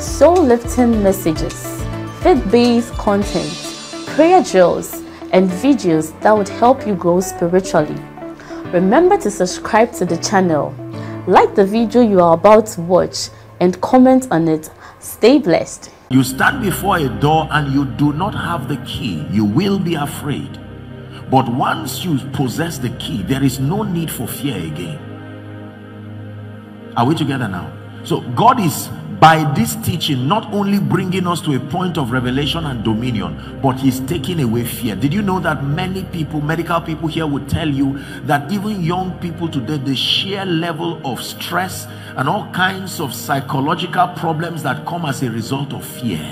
soul-lifting messages, faith-based content, prayer drills, and videos that would help you grow spiritually. Remember to subscribe to the channel, like the video you are about to watch, and comment on it. Stay blessed. You stand before a door and you do not have the key, you will be afraid. But once you possess the key, there is no need for fear again. Are we together now? So God is, by this teaching, not only bringing us to a point of revelation and dominion, but he's taking away fear. Did you know that many people, medical people here, would tell you that even young people today, the sheer level of stress and all kinds of psychological problems that come as a result of fear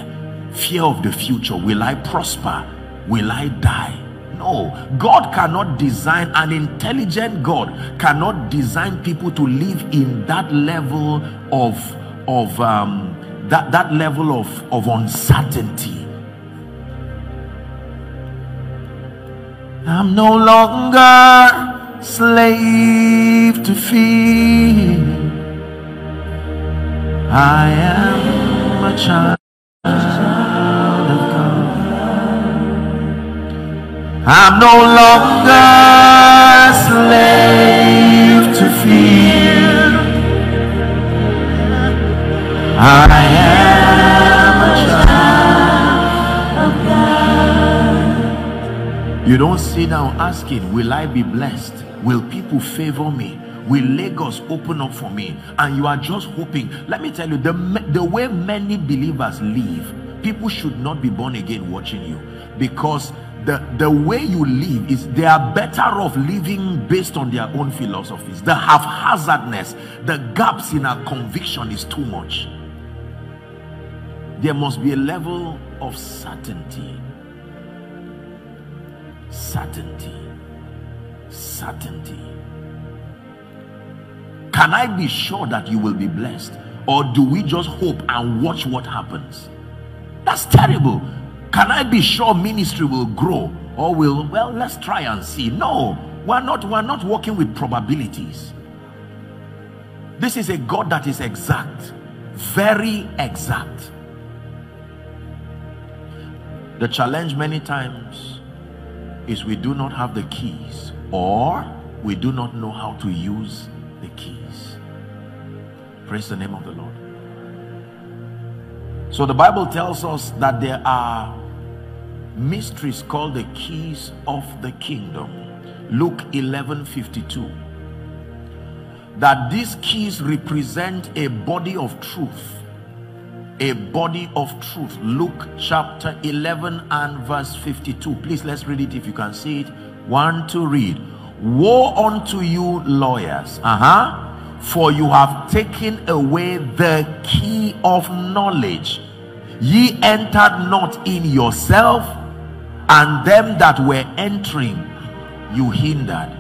of the future. Will I prosper? Will I die? No, God cannot design, an intelligent God cannot design people to live in that level of uncertainty. I'm no longer slave to fear. I am a child. I'm no longer slave to fear. I am a child of God. You don't sit down asking, will I be blessed? Will people favor me? Will Lagos open up for me? And you are just hoping. Let me tell you, the way many believers live, people should not be born again watching you, because the way you live is, they are better off living based on their own philosophies. The haphazardness, the gaps in our conviction is too much. There must be a level of certainty. Can I be sure that you will be blessed, or do we just hope and watch what happens? That's terrible. Can I be sure ministry will grow, or will, well, let's try and see? No, we're not working with probabilities. This is a God that is exact, very exact. The challenge many times is we do not have the keys, or we do not know how to use the keys. Praise the name of the Lord. So the Bible tells us that there are mysteries called the keys of the kingdom. Luke 11:52, that these keys represent a body of truth, a body of truth. Luke chapter 11 and verse 52. Please, let's read it if you can see it. One to read. Woe unto you, lawyers, for you have taken away the key of knowledge. Ye entered not in yourself, and them that were entering you hindered.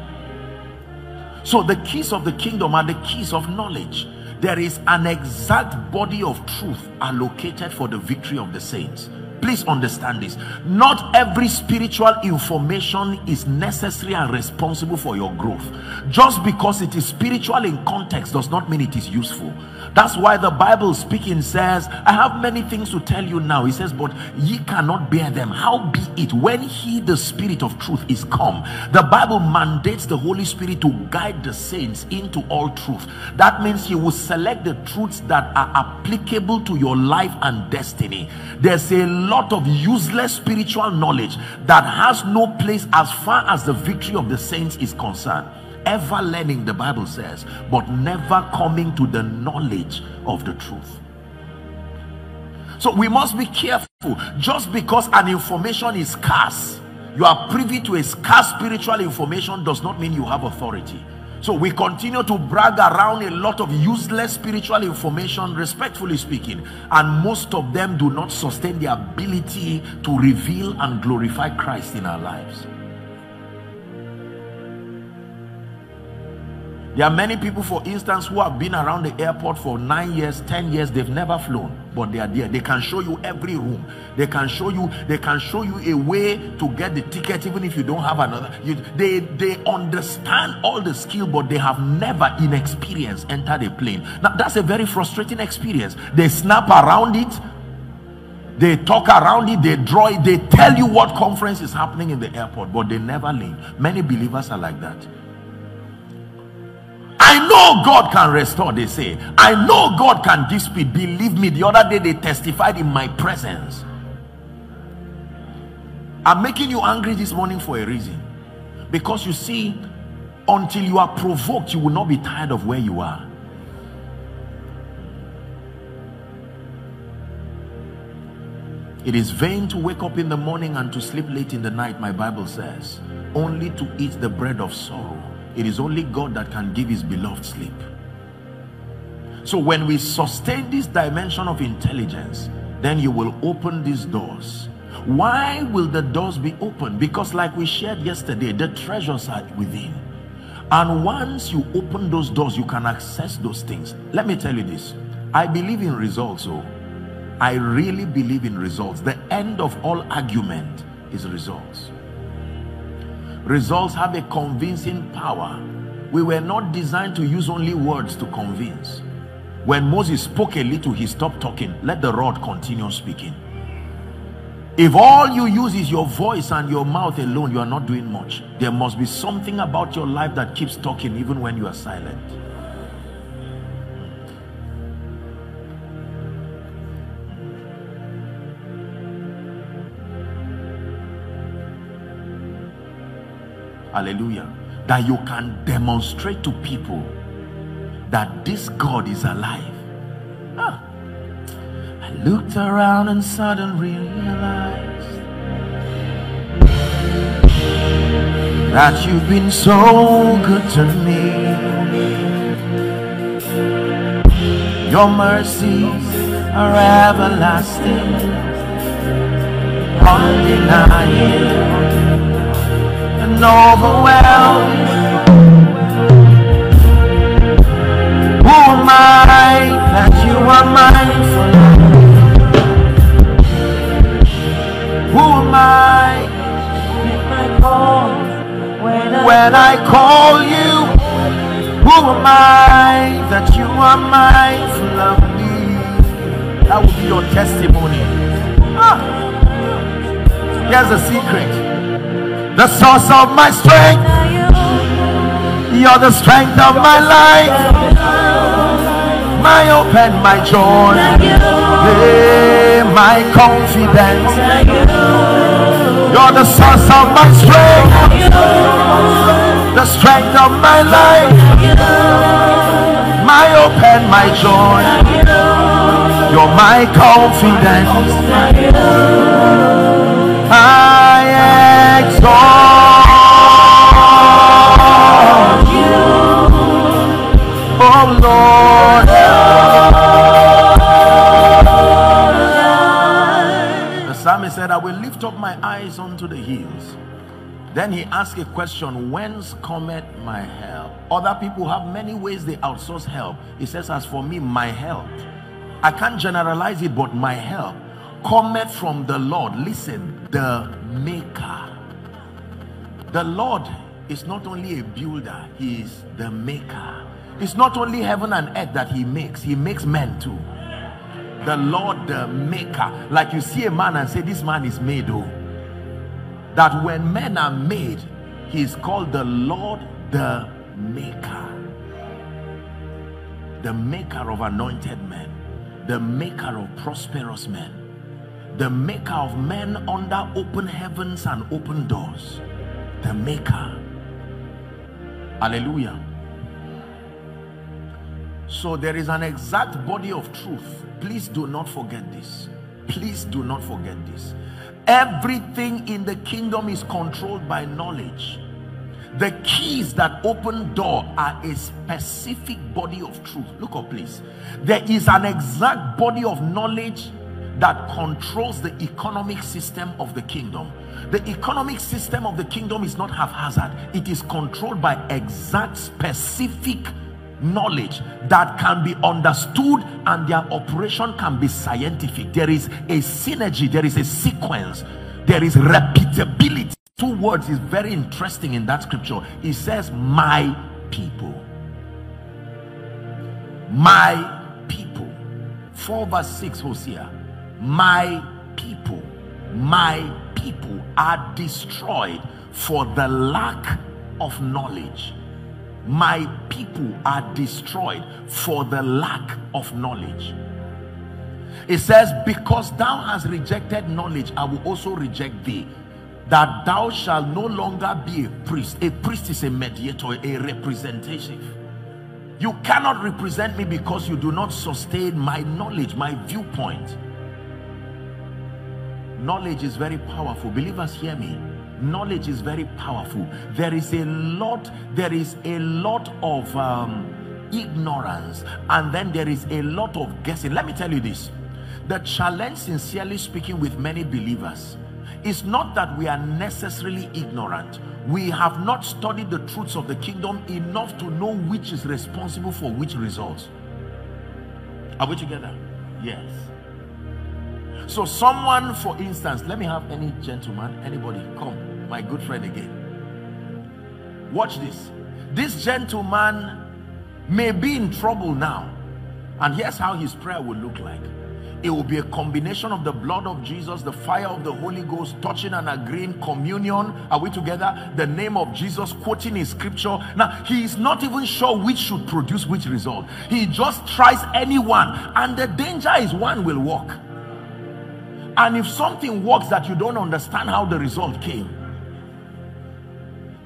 So the keys of the kingdom are the keys of knowledge. There is an exact body of truth allocated for the victory of the saints. Please understand this. Not every spiritual information is necessary and responsible for your growth. Just because it is spiritual in context does not mean it is useful. That's why the Bible speaking says, I have many things to tell you now. He says, but ye cannot bear them. How be it when he, the Spirit of truth, is come? The Bible mandates the Holy Spirit to guide the saints into all truth. That means he will select the truths that are applicable to your life and destiny. There's a lot of useless spiritual knowledge that has no place as far as the victory of the saints is concerned. Ever learning, the Bible says, but never coming to the knowledge of the truth. So we must be careful. Just because an information is scarce, you are privy to a scarce spiritual information, does not mean you have authority. So we continue to brag around a lot of useless spiritual information, respectfully speaking, and most of them do not sustain the ability to reveal and glorify Christ in our lives. There are many people, for instance, who have been around the airport for 9 years, 10 years, they've never flown, but they are there. They can show you every room. They can show you a way to get the ticket even if you don't have another. They understand all the skill, but they have never in experience entered a plane. Now that's a very frustrating experience. They snap around it, they talk around it, they draw it, they tell you what conference is happening in the airport, but they never leave. Many believers are like that. I know God can restore, they say. I know God can give speed. Believe me, the other day they testified in my presence. I'm making you angry this morning for a reason. Because you see, until you are provoked, you will not be tired of where you are. It is vain to wake up in the morning and to sleep late in the night, my Bible says. Only to eat the bread of sorrow. It is only God that can give his beloved sleep. So when we sustain this dimension of intelligence, then you will open these doors. Why will the doors be open? Because like we shared yesterday, the treasures are within. And once you open those doors, you can access those things. Let me tell you this. I believe in results. Oh, I really believe in results. The end of all argument is results. Results have a convincing power. We were not designed to use only words to convince. When Moses spoke a little, he stopped talking. Let the rod continue speaking. If all you use is your voice and your mouth alone, you are not doing much. There must be something about your life that keeps talking even when you are silent. Hallelujah. That you can demonstrate to people that this God is alive. Ah. I looked around and suddenly realized that you've been so good to me. Your mercies are everlasting, undeniable, and overwhelmed. Who am I that you are mindful of me? Who am I when I call you? Who am I that you are mindful of me? That will be your testimony. Ah. Here's the secret. The source of my strength, you're the strength of my life, my hope and my joy, my confidence. You're the source of my strength, the strength of my life, my hope and my joy, you're my confidence. I exalt you, oh Lord. The psalmist said, I will lift up my eyes unto the hills. Then he asked a question, whence cometh my help? Other people have many ways they outsource help. He says, as for me, my help, I can't generalize it, but my help cometh from the Lord. Listen, the maker. The Lord is not only a builder, he is the maker. It's not only heaven and earth that he makes men too. The Lord, the maker. Like you see a man and say, this man is made. Oh, that when men are made, he is called the Lord, the maker. The maker of anointed men, the maker of prosperous men, the maker of men under open heavens and open doors, the maker. Hallelujah. So there is an exact body of truth. Please do not forget this. Please do not forget this. Everything in the kingdom is controlled by knowledge. The keys that open door are a specific body of truth. Look up, please. There is an exact body of knowledge that controls the economic system of the kingdom. The economic system of the kingdom is not haphazard. It is controlled by exact, specific knowledge that can be understood, and their operation can be scientific. There is a synergy, there is a sequence, there is repeatability. Two words is very interesting in that scripture. It says, my people. My people. 4 verse 6, Hosea. My people are destroyed for the lack of knowledge. My people are destroyed for the lack of knowledge. It says, because thou hast rejected knowledge, I will also reject thee, that thou shalt no longer be a priest. A priest is a mediator, a representative. You cannot represent me because you do not sustain my knowledge, my viewpoint. Knowledge is very powerful. Believers, hear me. Knowledge is very powerful. There is a lot of ignorance, and then there is a lot of guessing. Let me tell you this. The challenge, sincerely speaking, with many believers, it's not that we are necessarily ignorant. We have not studied the truths of the kingdom enough to know which is responsible for which results. Are we together? Yes. So someone, for instance, let me have any gentleman, anybody, come, my good friend again. Watch this. This gentleman may be in trouble now. And here's how his prayer will look like. It will be a combination of the blood of Jesus, the fire of the Holy Ghost, touching and agreeing, communion. Are we together? The name of Jesus, quoting his scripture. Now, he is not even sure which should produce which result. He just tries anyone. And the danger is one will walk. And if something works that you don't understand how the result came.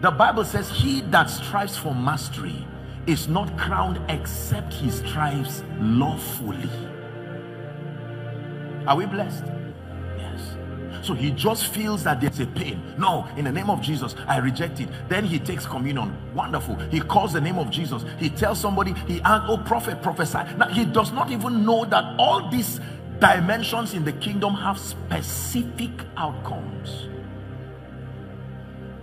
The Bible says, he that strives for mastery is not crowned except he strives lawfully. Are we blessed? Yes. So he just feels that there's a pain. No, in the name of Jesus, I reject it. Then he takes communion. Wonderful. He calls the name of Jesus. He tells somebody, he asks, oh, prophet, prophesy. Now, he does not even know that all these dimensions in the kingdom have specific outcomes.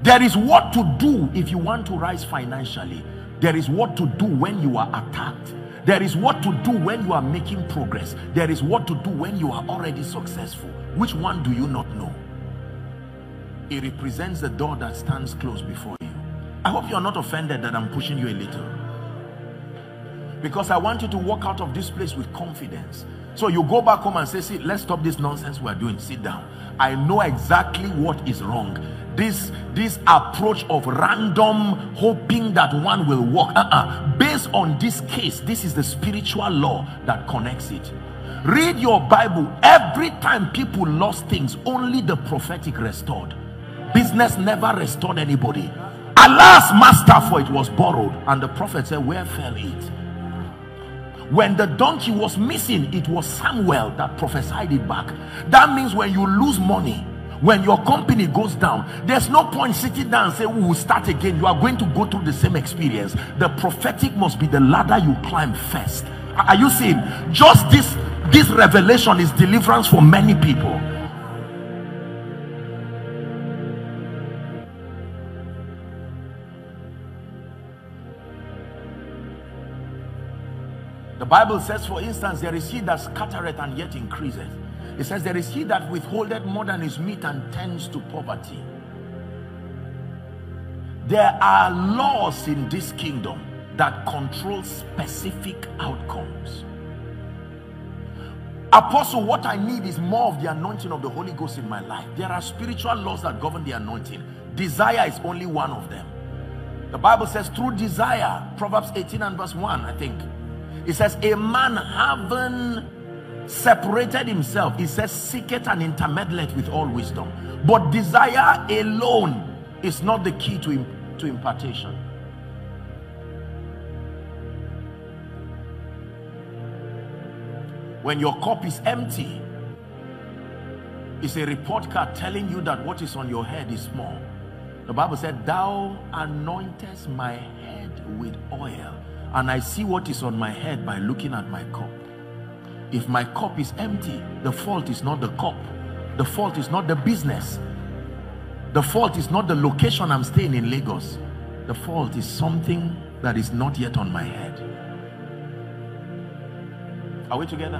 There is what to do if you want to rise financially. There is what to do when you are attacked. There is what to do when you are making progress. There is what to do when you are already successful. Which one do you not know? It represents the door that stands closed before you. I hope you are not offended that I'm pushing you a little. Because I want you to walk out of this place with confidence. So you go back home and say, see, let's stop this nonsense we are doing. Sit down. I know exactly what is wrong. This approach of random hoping that one will walk, based on this case, this is the spiritual law that connects it. Read your Bible. Every time people lost things, only the prophetic restored. Business never restored anybody. Alas, master, for it was borrowed. And the prophet said, where fell it? When the donkey was missing, it was Samuel that prophesied it back. That means when you lose money, when your company goes down, there's no point sitting down and saying, we will start again. You are going to go through the same experience. The prophetic must be the ladder you climb first. Are you seeing? Just this revelation is deliverance for many people. The Bible says, for instance, there is he that scattereth and yet increaseth. It says there is he that withholdeth more than his meat and tends to poverty. There are laws in this kingdom that control specific outcomes. Apostle, what I need is more of the anointing of the Holy Ghost in my life. There are spiritual laws that govern the anointing. Desire is only one of them. The Bible says through desire, Proverbs 18 and verse 1, I think. It says a man having separated himself, he says, seeketh and intermeddleth with all wisdom. But desire alone is not the key to impartation. When your cup is empty, it's a report card telling you that what is on your head is small. The Bible said, thou anointest my head with oil, and I see what is on my head by looking at my cup. If my cup is empty, the fault is not the cup. The fault is not the business. The fault is not the location I'm staying in Lagos. The fault is something that is not yet on my head. Are we together?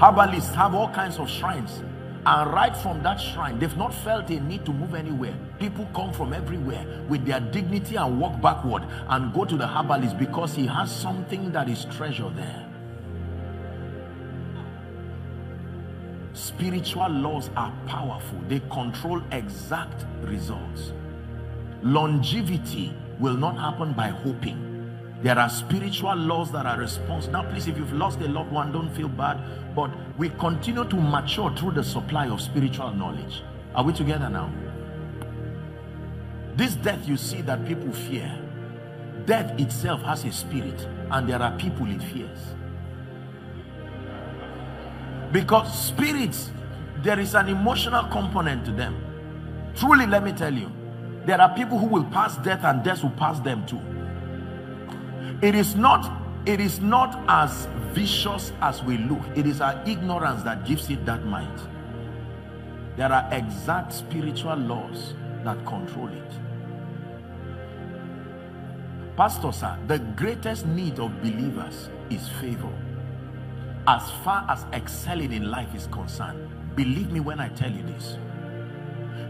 Herbalists have all kinds of shrines, and right from that shrine they've not felt a need to move anywhere. People come from everywhere with their dignity and walk backward and go to the herbalist because he has something that is treasure there. Spiritual laws are powerful. They control exact results. Longevity will not happen by hoping. There are spiritual laws that are responsible. Now please, if you've lost a loved one, don't feel bad, but we continue to mature through the supply of spiritual knowledge. Are we together now? This death you see that people fear, death itself has a spirit, and there are people it fears. Because spirits, there is an emotional component to them. Truly, let me tell you, there are people who will pass death and death will pass them too. It is not as vicious as we look. It is our ignorance that gives it that might. There are exact spiritual laws that control it. Pastor sir, the greatest need of believers is favor. As far as excelling in life is concerned, believe me when I tell you this.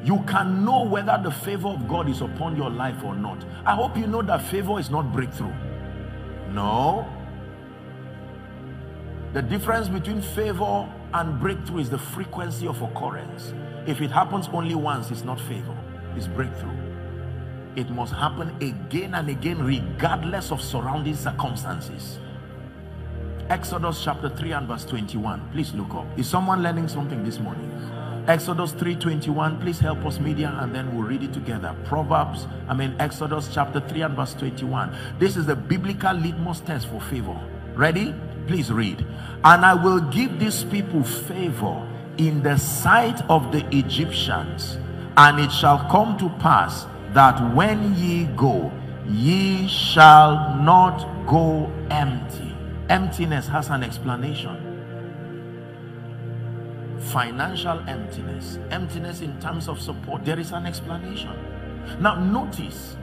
You can know whether the favor of God is upon your life or not. I hope you know that favor is not breakthrough. No. The difference between favor and breakthrough is the frequency of occurrence. If it happens only once, it's not favor, it's breakthrough. It must happen again and again, regardless of surrounding circumstances. Exodus chapter 3 and verse 21. Please look up. Is someone learning something this morning? Exodus 3:21. Please help us, media, and then we'll read it together. Exodus chapter 3 and verse 21. This is the biblical litmus test for favor. Ready? Please read. And I will give these people favor in the sight of the Egyptians, and it shall come to pass that when ye go, ye shall not go empty. Emptiness has an explanation. Financial emptiness, emptiness in terms of support, there is an explanation. Now notice,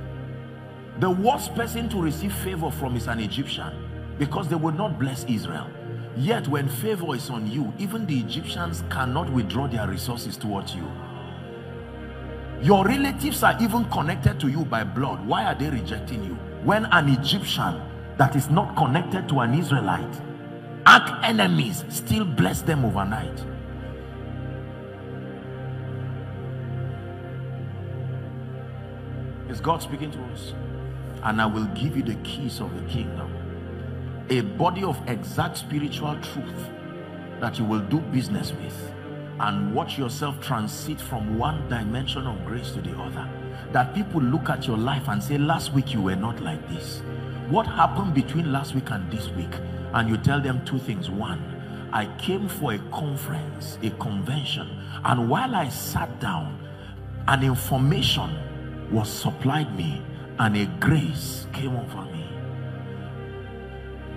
the worst person to receive favor from is an Egyptian, because they would not bless Israel. Yet when favor is on you, even the Egyptians cannot withdraw their resources towards you. Your relatives are even connected to you by blood. Why are they rejecting you? When an Egyptian that is not connected to an Israelite, arch enemies, still bless them overnight. Is God speaking to us? And I will give you the keys of the kingdom, a body of exact spiritual truth that you will do business with, and watch yourself transit from one dimension of grace to the other, that people look at your life and say, last week you were not like this. What happened between last week and this week? And you tell them two things. One, I came for a conference, a convention, and while I sat down, an information was supplied me and a grace came over me,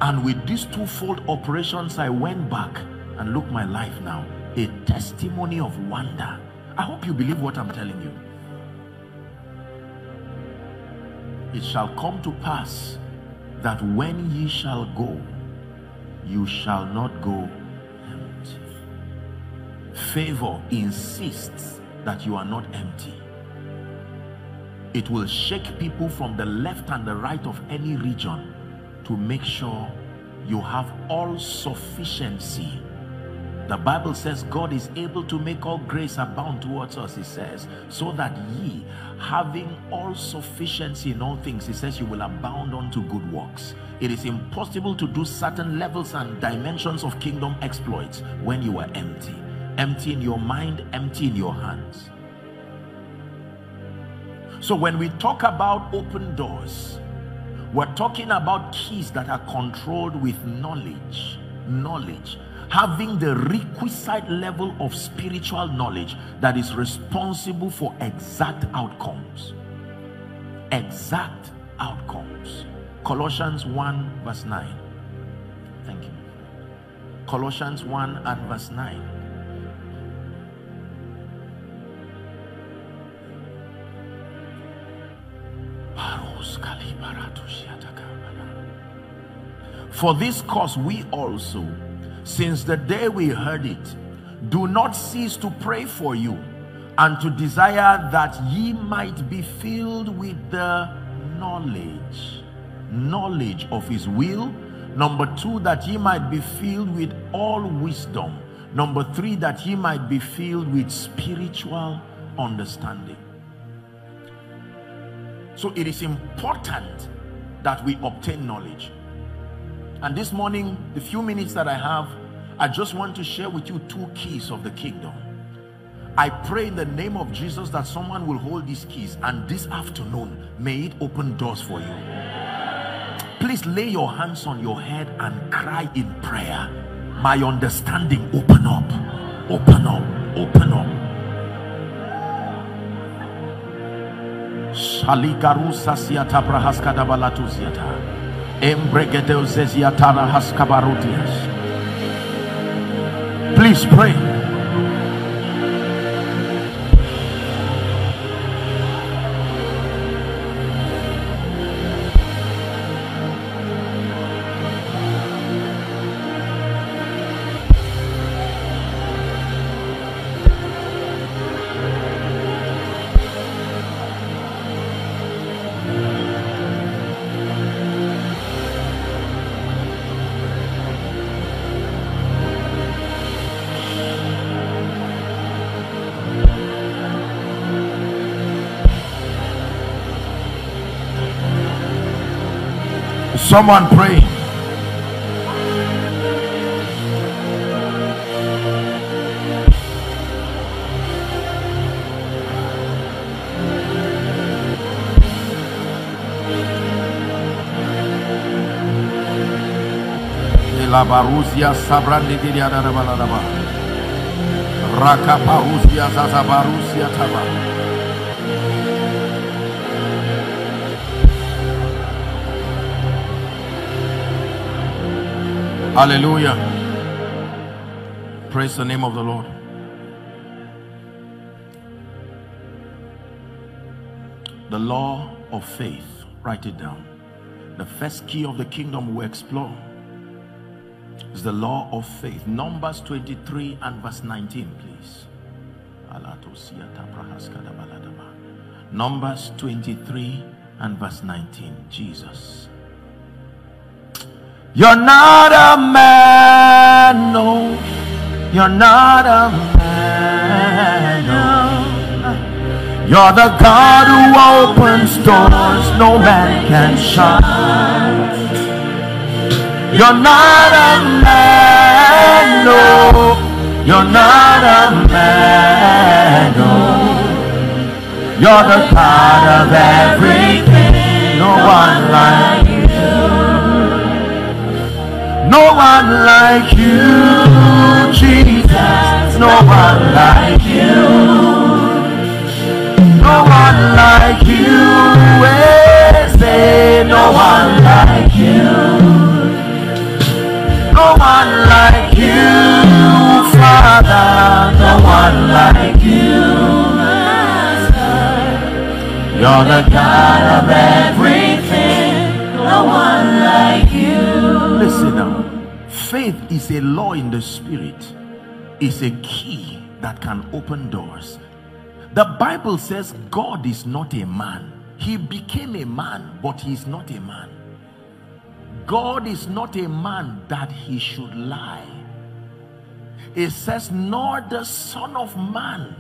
and with these twofold operations I went back and look my life now, a testimony of wonder. I hope you believe what I'm telling you. It shall come to pass that when ye shall go, you shall not go empty. Favor insists that you are not empty. It will shake people from the left and the right of any region to make sure you have all sufficiency. The Bible says God is able to make all grace abound towards us, he says, so that ye, having all sufficiency in all things, he says, you will abound unto good works. It is impossible to do certain levels and dimensions of kingdom exploits when you are empty. Empty in your mind, empty in your hands. So when we talk about open doors, we're talking about keys that are controlled with knowledge. Knowledge, having the requisite level of spiritual knowledge that is responsible for exact outcomes. exact outcomes. Colossians 1 verse 9. Thank you. Colossians 1 and verse 9. For this cause we also, since the day we heard it, do not cease to pray for you and to desire that ye might be filled with the knowledge of his will. Number two, that ye might be filled with all wisdom. Number three, that ye might be filled with spiritual understanding. So it is important that we obtain knowledge. And this morning, the few minutes that I have, I just want to share with you two keys of the kingdom. I pray in the name of Jesus that someone will hold these keys, and this afternoon, may it open doors for you. Please lay your hands on your head and cry in prayer. My understanding, open up, open up, open up. Please pray. Someone pray. La barusia sabrandi diri adara baladaba. Rakaparusia zazabarusia taba. Hallelujah. Praise the name of the Lord. The law of faith. Write it down. The first key of the kingdom we explore is the law of faith. Numbers 23 and verse 19, please. Numbers 23 and verse 19. Jesus. You're not a man, no. You're not a man, no. You're the God who opens doors no man can shut. You're not a man, no. You're not a man, no. You're the God of everything, no one like you. No one like you, Jesus. No one like you. No one like you. Say no one like you. No one like you, Father. No one like you. You're the God of everything. No one like you. Listen up. Faith is a law in the spirit. It's a key that can open doors. The Bible says God is not a man. He became a man, but he is not a man. God is not a man that he should lie. It says, nor the Son of Man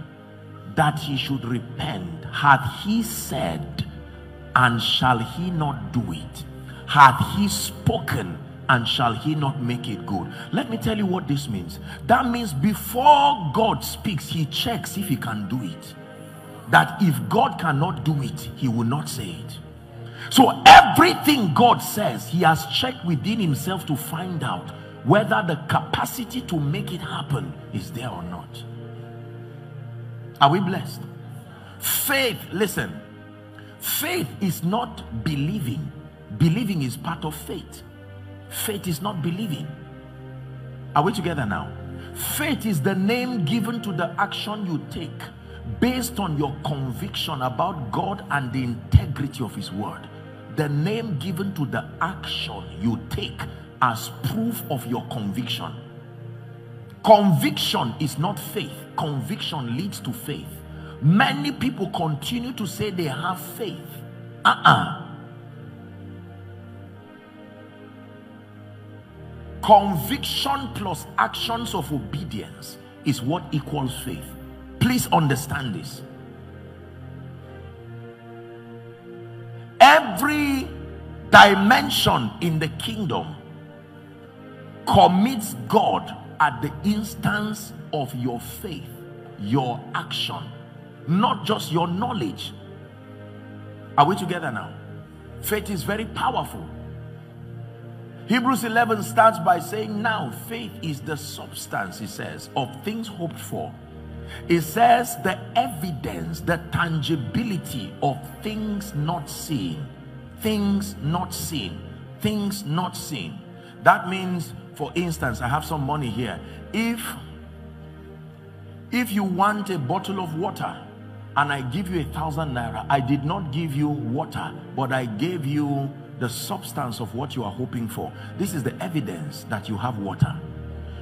that he should repent. Hath he said, and shall he not do it? Hath he spoken, and shall he not make it good? Let me tell you what this means. That means before God speaks, he checks if he can do it. That if God cannot do it, he will not say it. So everything God says, he has checked within himself to find out whether the capacity to make it happen is there or not. Are we blessed? Faith, listen. Faith is not believing. Believing is part of faith. Faith is not believing. Are we together now? Faith is the name given to the action you take based on your conviction about God and the integrity of His word. The name given to the action you take as proof of your conviction. Conviction is not faith. Conviction leads to faith. Many people continue to say they have faith. Conviction plus actions of obedience is what equals faith. Please understand this. Every dimension in the kingdom commits God at the instance of your faith, your action, not just your knowledge. Are we together now? Faith is very powerful. Hebrews 11 starts by saying, now faith is the substance, he says, of things hoped for. It says the evidence, the tangibility of things not seen. Things not seen. Things not seen. That means, for instance, I have some money here. If you want a bottle of water and I give you 1,000 naira, I did not give you water, but I gave you the substance of what you are hoping for. This is the evidence that you have water.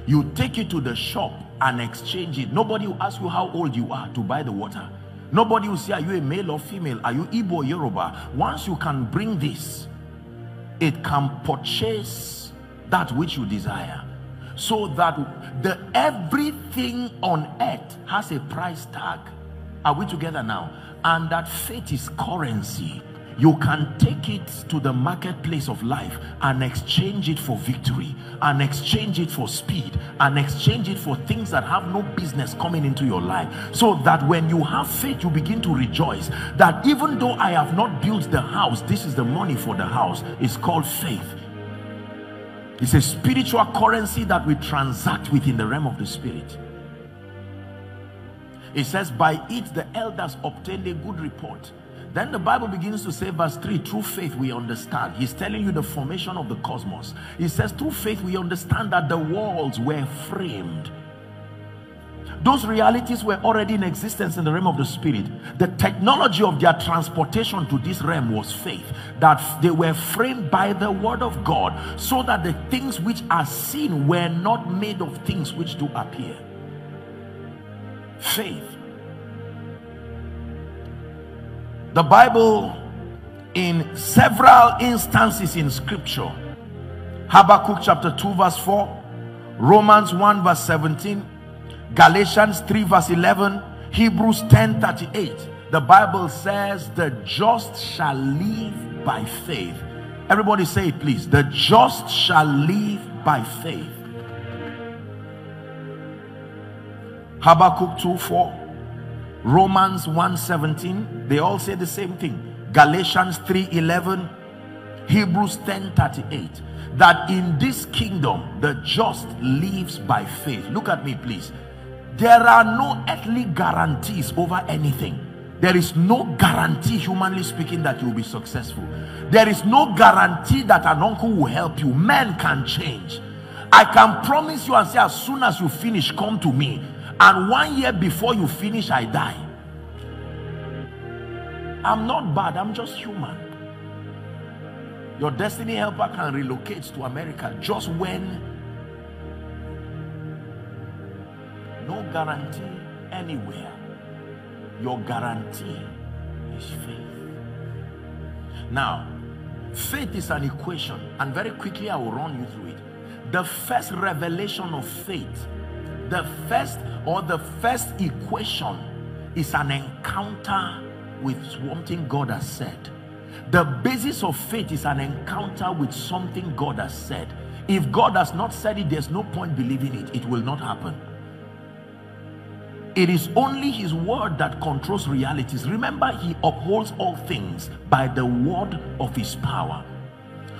You take it to the shop and exchange it. Nobody will ask you how old you are to buy the water. Nobody will say, are you a male or female? Are you Igbo or Yoruba? Once you can bring this, it can purchase that which you desire, so that the everything on earth has a price tag. Are we together now? And that faith is currency. You can take it to the marketplace of life and exchange it for victory, and exchange it for speed, and exchange it for things that have no business coming into your life. So that when you have faith, you begin to rejoice that even though I have not built the house, this is the money for the house. It's called faith. It's a spiritual currency that we transact within the realm of the spirit. It says, by it the elders obtained a good report. Then the Bible begins to say, verse 3, through faith we understand. He's telling you the formation of the cosmos. He says, through faith we understand that the worlds were framed. Those realities were already in existence in the realm of the spirit. The technology of their transportation to this realm was faith, that they were framed by the word of God, so that the things which are seen were not made of things which do appear. Faith. The Bible, in several instances in scripture, Habakkuk chapter 2 verse 4, Romans 1 verse 17, Galatians 3 verse 11, Hebrews 10:38. The Bible says the just shall live by faith. Everybody say it, please. The just shall live by faith. Habakkuk 2:4, Romans 1:17, they all say the same thing. Galatians 3:11, Hebrews 10:38. That in this kingdom the just lives by faith. Look at me, please. There are no earthly guarantees over anything. There is no guarantee, humanly speaking, that you'll be successful. There is no guarantee that an uncle will help you. Men can change. I can promise you and say, as soon as you finish, come to me. And 1 year before you finish, I die. I'm not bad. I'm just human. Your destiny helper can relocate to America just when. No guarantee anywhere. Your guarantee is faith. Now, faith is an equation, and very quickly I will run you through it. The first revelation of faith, the first equation, is an encounter with something God has said. The basis of faith is an encounter with something God has said. If God has not said it, there's no point believing it. It will not happen. It is only His word that controls realities. Remember, He upholds all things by the word of His power.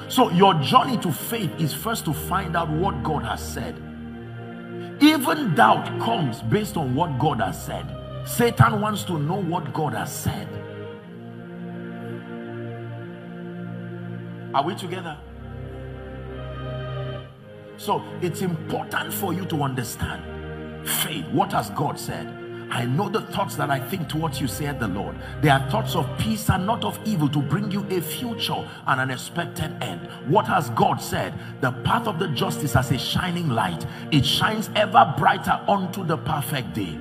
So your journey to faith is first to find out what God has said. Even doubt comes based on what God has said. Satan wants to know what God has said. Are we together? So it's important for you to understand faith. What has God said? I know the thoughts that I think towards you, said the Lord. They are thoughts of peace and not of evil, to bring you a future and an expected end. What has God said? The path of the just is as a shining light. It shines ever brighter unto the perfect day.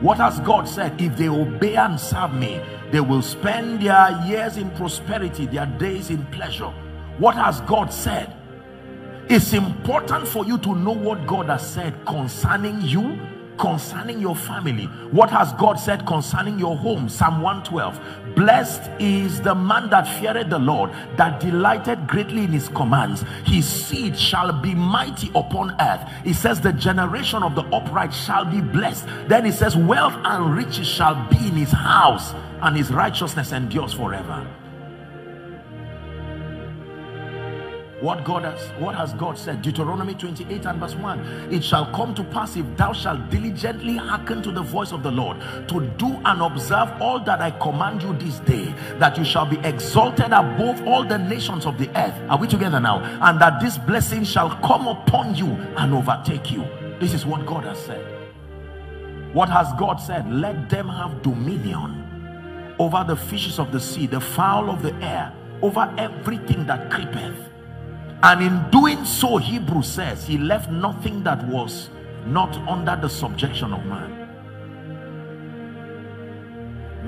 What has God said? If they obey and serve me, they will spend their years in prosperity, their days in pleasure. What has God said? It's important for you to know what God has said concerning you, concerning your family. What has God said concerning your home? Psalm 112. Blessed is the man that feareth the Lord, that delighted greatly in his commands. His seed shall be mighty upon earth. It says the generation of the upright shall be blessed. Then it says wealth and riches shall be in his house, and his righteousness endures forever. What has God said? Deuteronomy 28 and verse 1. It shall come to pass, if thou shalt diligently hearken to the voice of the Lord, to do and observe all that I command you this day, that you shall be exalted above all the nations of the earth. Are we together now? And that this blessing shall come upon you and overtake you. This is what God has said. What has God said? Let them have dominion over the fishes of the sea, the fowl of the air, over everything that creepeth. And in doing so, Hebrews says, he left nothing that was not under the subjection of man.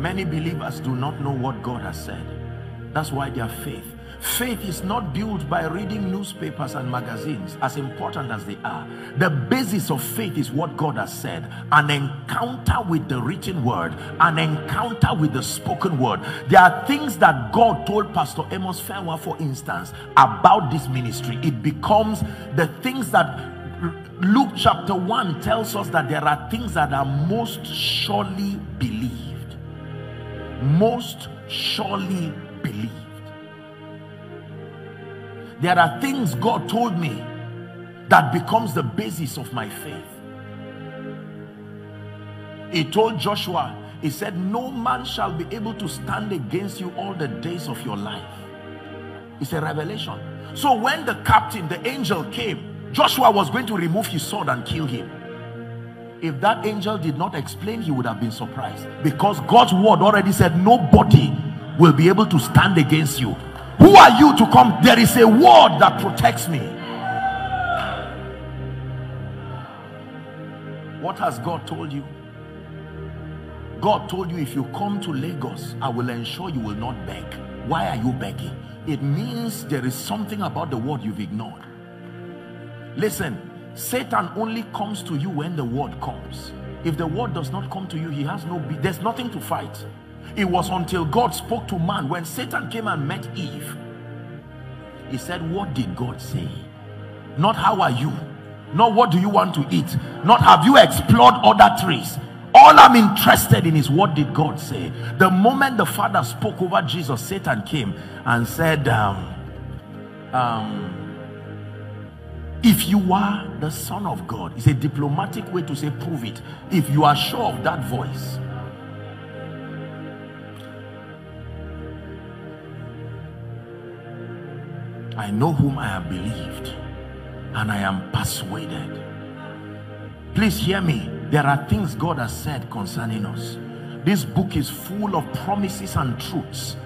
Many believers do not know what God has said. That's why their faith is not built by reading newspapers and magazines, as important as they are. The basis of faith is what God has said. An encounter with the written word, an encounter with the spoken word. There are things that God told Pastor Amos Fawara, for instance, about this ministry. It becomes the things that Luke chapter 1 tells us, that there are things that are most surely believed. Most surely believed. There are things God told me that becomes the basis of my faith. He told Joshua, he said, no man shall be able to stand against you all the days of your life. It's a revelation. So when the captain, the angel came, Joshua was going to remove his sword and kill him. If that angel did not explain, he would have been surprised, because God's word already said nobody will be able to stand against you. Who are you to come? There is a word that protects me. What has God told you? God told you, if you come to Lagos, I will ensure you will not beg. Why are you begging? It means there is something about the word you've ignored. Listen, Satan only comes to you when the word comes. If the word does not come to you, he has no beat. There's nothing to fight. It was until God spoke to man. When Satan came and met Eve, he said, what did God say? Not how are you, not what do you want to eat, not have you explored other trees. All I'm interested in is, what did God say? The moment the Father spoke over Jesus, Satan came and said, if you are the Son of God. It's a diplomatic way to say prove it. If you are sure of that voice. I know whom I have believed, and I am persuaded. Please hear me. There are things God has said concerning us. This book is full of promises and truths,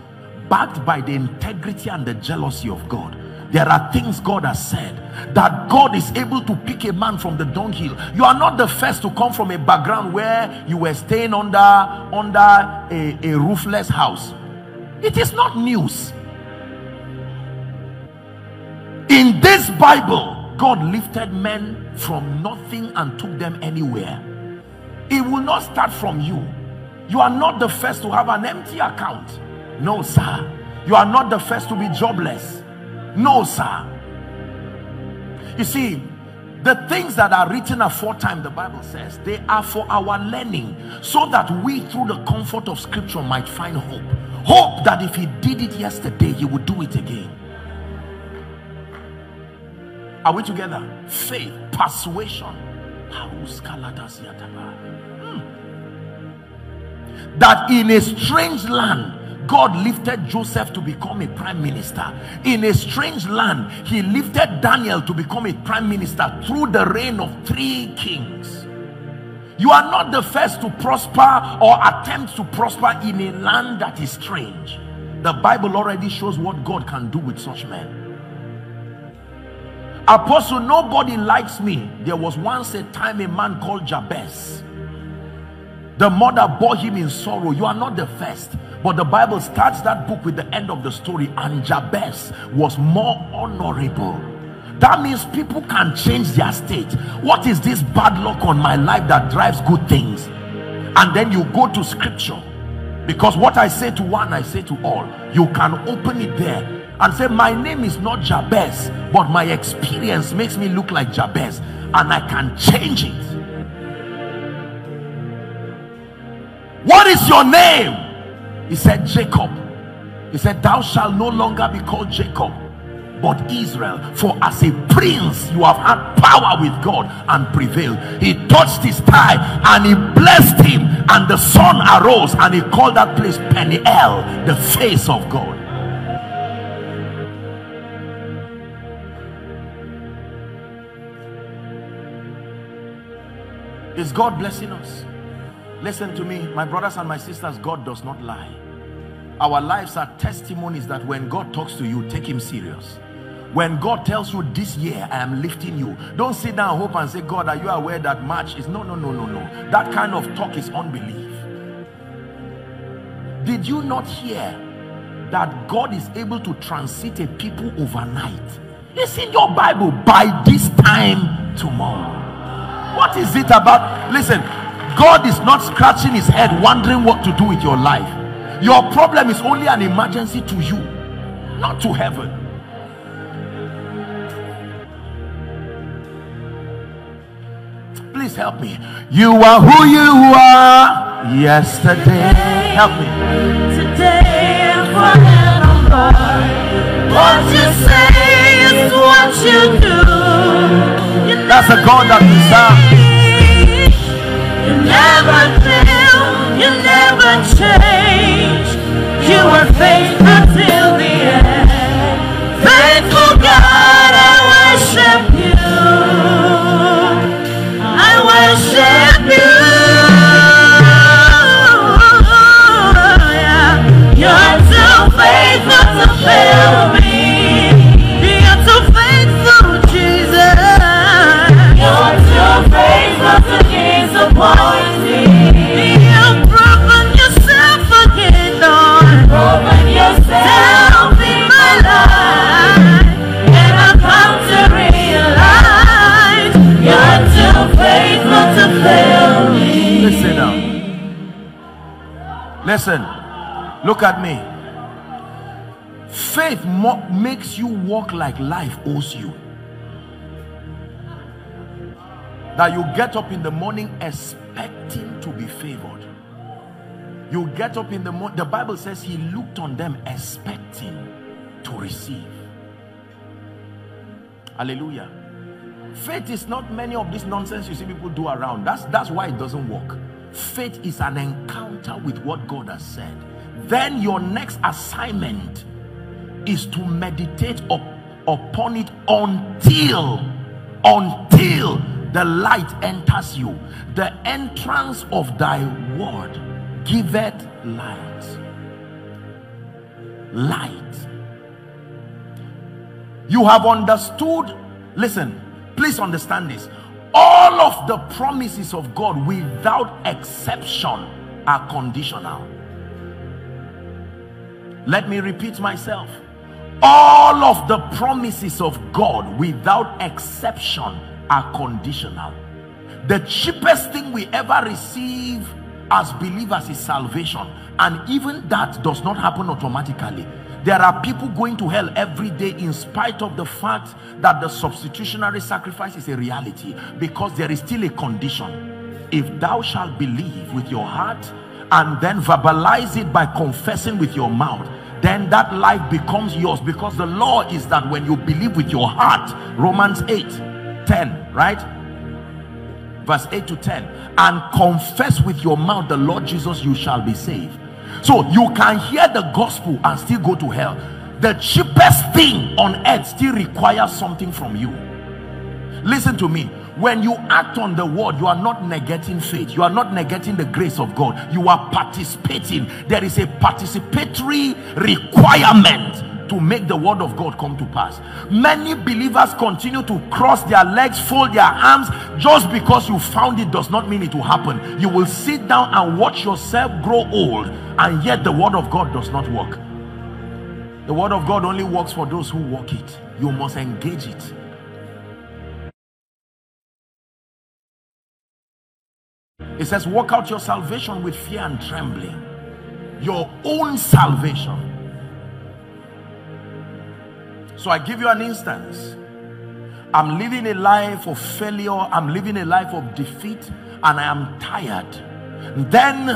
backed by the integrity and the jealousy of God. There are things God has said, that God is able to pick a man from the dunghill. You are not the first to come from a background where you were staying under a roofless house. It is not news. In this Bible, God lifted men from nothing and took them anywhere. It will not start from you. You are not the first to have an empty account. No, sir. You are not the first to be jobless. No, sir. You see, the things that are written aforetime, the Bible says, they are for our learning, so that we through the comfort of Scripture might find hope. Hope that if he did it yesterday, he would do it again. Are we together? Faith, persuasion. That in a strange land God lifted Joseph to become a prime minister. In a strange land, he lifted Daniel to become a prime minister through the reign of 3 kings. You are not the first to prosper or attempt to prosper in a land that is strange. The Bible already shows what God can do with such men. Apostle, nobody likes me. There was once a time a man called Jabez. The mother bore him in sorrow. You are not the first. But the Bible starts that book with the end of the story. And Jabez was more honorable. That means people can change their state. What is this bad luck on my life that drives good things? And then you go to scripture. Because what I say to one, I say to all. You can open it there and say, my name is not Jabez, but my experience makes me look like Jabez, and I can change it. What is your name? He said, Jacob. He said, thou shalt no longer be called Jacob, but Israel, for as a prince you have had power with God and prevailed. He touched his thigh and he blessed him, and the sun arose, and he called that place Peniel, the face of God. Is God blessing us? Listen to me, my brothers and my sisters, God does not lie. Our lives are testimonies that when God talks to you, take him serious. When God tells you, this year I am lifting you, don't sit down and hope and say, God, are you aware that March is... No. That kind of talk is unbelief. Did you not hear that God is able to transit a people overnight? It's in your Bible, by this time tomorrow. What is it about? Listen, God is not scratching his head wondering what to do with your life. Your problem is only an emergency to you, not to heaven. Please help me. You are who you are yesterday. Help me. Today and forevermore. What you say is what you do. That's the God that we serve. You never fail, you never change. You are faithful till the end. Faithful God, I worship you. I worship you. Yeah. You're too faithful to fail me. You're too faithful, Jesus. You've proven yourself again, Lord. Proven yourself in my life, and I've come to realize you're too faithful to fail me. Listen now. Listen. Look at me. Faith makes you walk like life owes you. That you get up in the morning expecting to be favored. You get up in the morning. The Bible says he looked on them expecting to receive. Hallelujah. Faith is not many of this nonsense you see people do around. That's why it doesn't work. Faith is an encounter with what God has said. Then your next assignment is to meditate upon it until the light enters you. The entrance of thy word giveth light. You have understood. Listen, please understand this. All of the promises of God without exception are conditional. Let me repeat myself. All of the promises of God without exception are conditional. The cheapest thing we ever receive as believers is salvation, and even that does not happen automatically. There are people going to hell every day in spite of the fact that the substitutionary sacrifice is a reality, because there is still a condition. If thou shalt believe with your heart and then verbalize it by confessing with your mouth, then that life becomes yours, because the law is that when you believe with your heart, Romans 8:10, right? Verse 8 to 10. And confess with your mouth the Lord Jesus, you shall be saved. So you can hear the gospel and still go to hell. The cheapest thing on earth still requires something from you. Listen to me. When you act on the word, you are not negating faith. You are not negating the grace of God. You are participating. There is a participatory requirement to make the word of God come to pass. Many believers continue to cross their legs, fold their arms. Just because you found it does not mean it will happen. You will sit down and watch yourself grow old, and yet the word of God does not work. The word of God only works for those who walk it. You must engage it. It says, work out your salvation with fear and trembling. Your own salvation. So I give you an instance. I'm living a life of failure. I'm living a life of defeat. And I am tired. Then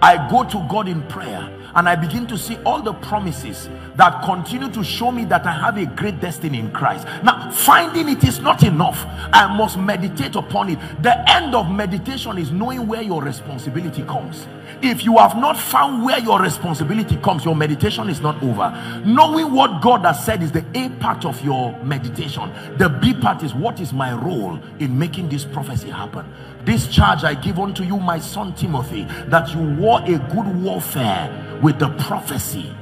I go to God in prayer. And I begin to see all the promises that continue to show me that I have a great destiny in Christ. Now, finding it is not enough. I must meditate upon it. The end of meditation is knowing where your responsibility comes. If you have not found where your responsibility comes, your meditation is not over. Knowing what God has said is the A part of your meditation. The B part is, what is my role in making this prophecy happen? This charge I give unto you, my son Timothy, that you war a good warfare with the prophecy.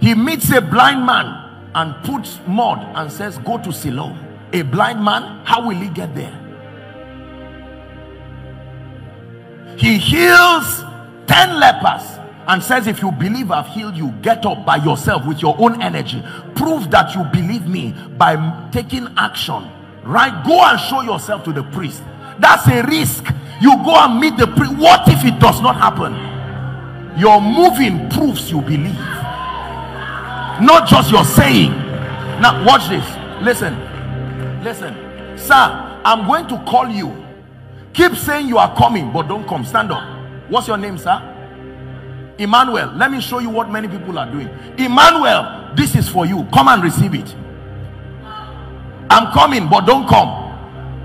He meets a blind man and puts mud and says, go to Siloam. A blind man, how will he get there? He heals 10 lepers and says, if you believe I've healed you, get up by yourself with your own energy. Prove that you believe me by taking action. Right? Go and show yourself to the priest. That's a risk. You go and meet the priest. What if it does not happen? Your moving proves you believe, not just your saying. Now watch this. Listen, sir, I'm going to call you. Keep saying you are coming, but don't come. Stand up. What's your name, sir? Emmanuel. Let me show you what many people are doing. Emmanuel, this is for you. Come and receive it. I'm coming, but don't come.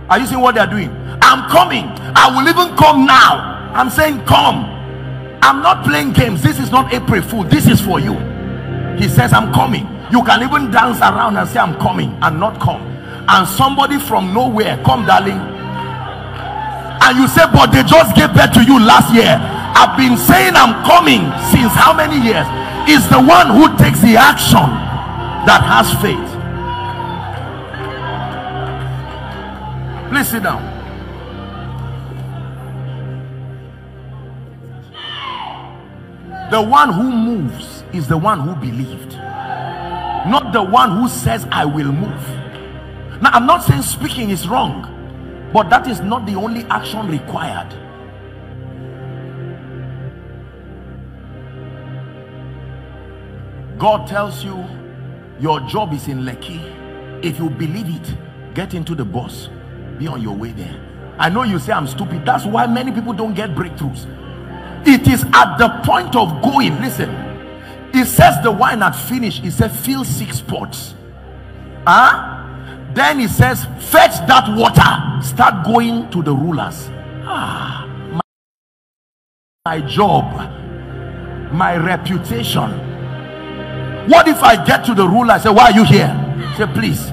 Are you seeing what they are doing? I'm coming. I will even come now. I'm saying come. I'm not playing games. This is not April Fool. This is for you. He says, I'm coming. You can even dance around and say, I'm coming, and not come. And somebody from nowhere, come darling. And you say, but they just gave birth to you last year. I've been saying I'm coming since how many years? It's the one who takes the action that has faith. Please sit down. The one who moves is the one who believed, not the one who says I will move. Now, I'm not saying speaking is wrong, but that is not the only action required. God tells you your job is in Lekki. If you believe it, get into the bus. Be on your way there. I know you say I'm stupid. That's why many people don't get breakthroughs. It is at the point of going. Listen, it says the wine had finished. It said fill 6 pots. Then it says fetch that water. Start going to the rulers. My job, my reputation. What if I get to the ruler? I say, why are you here? I say, please.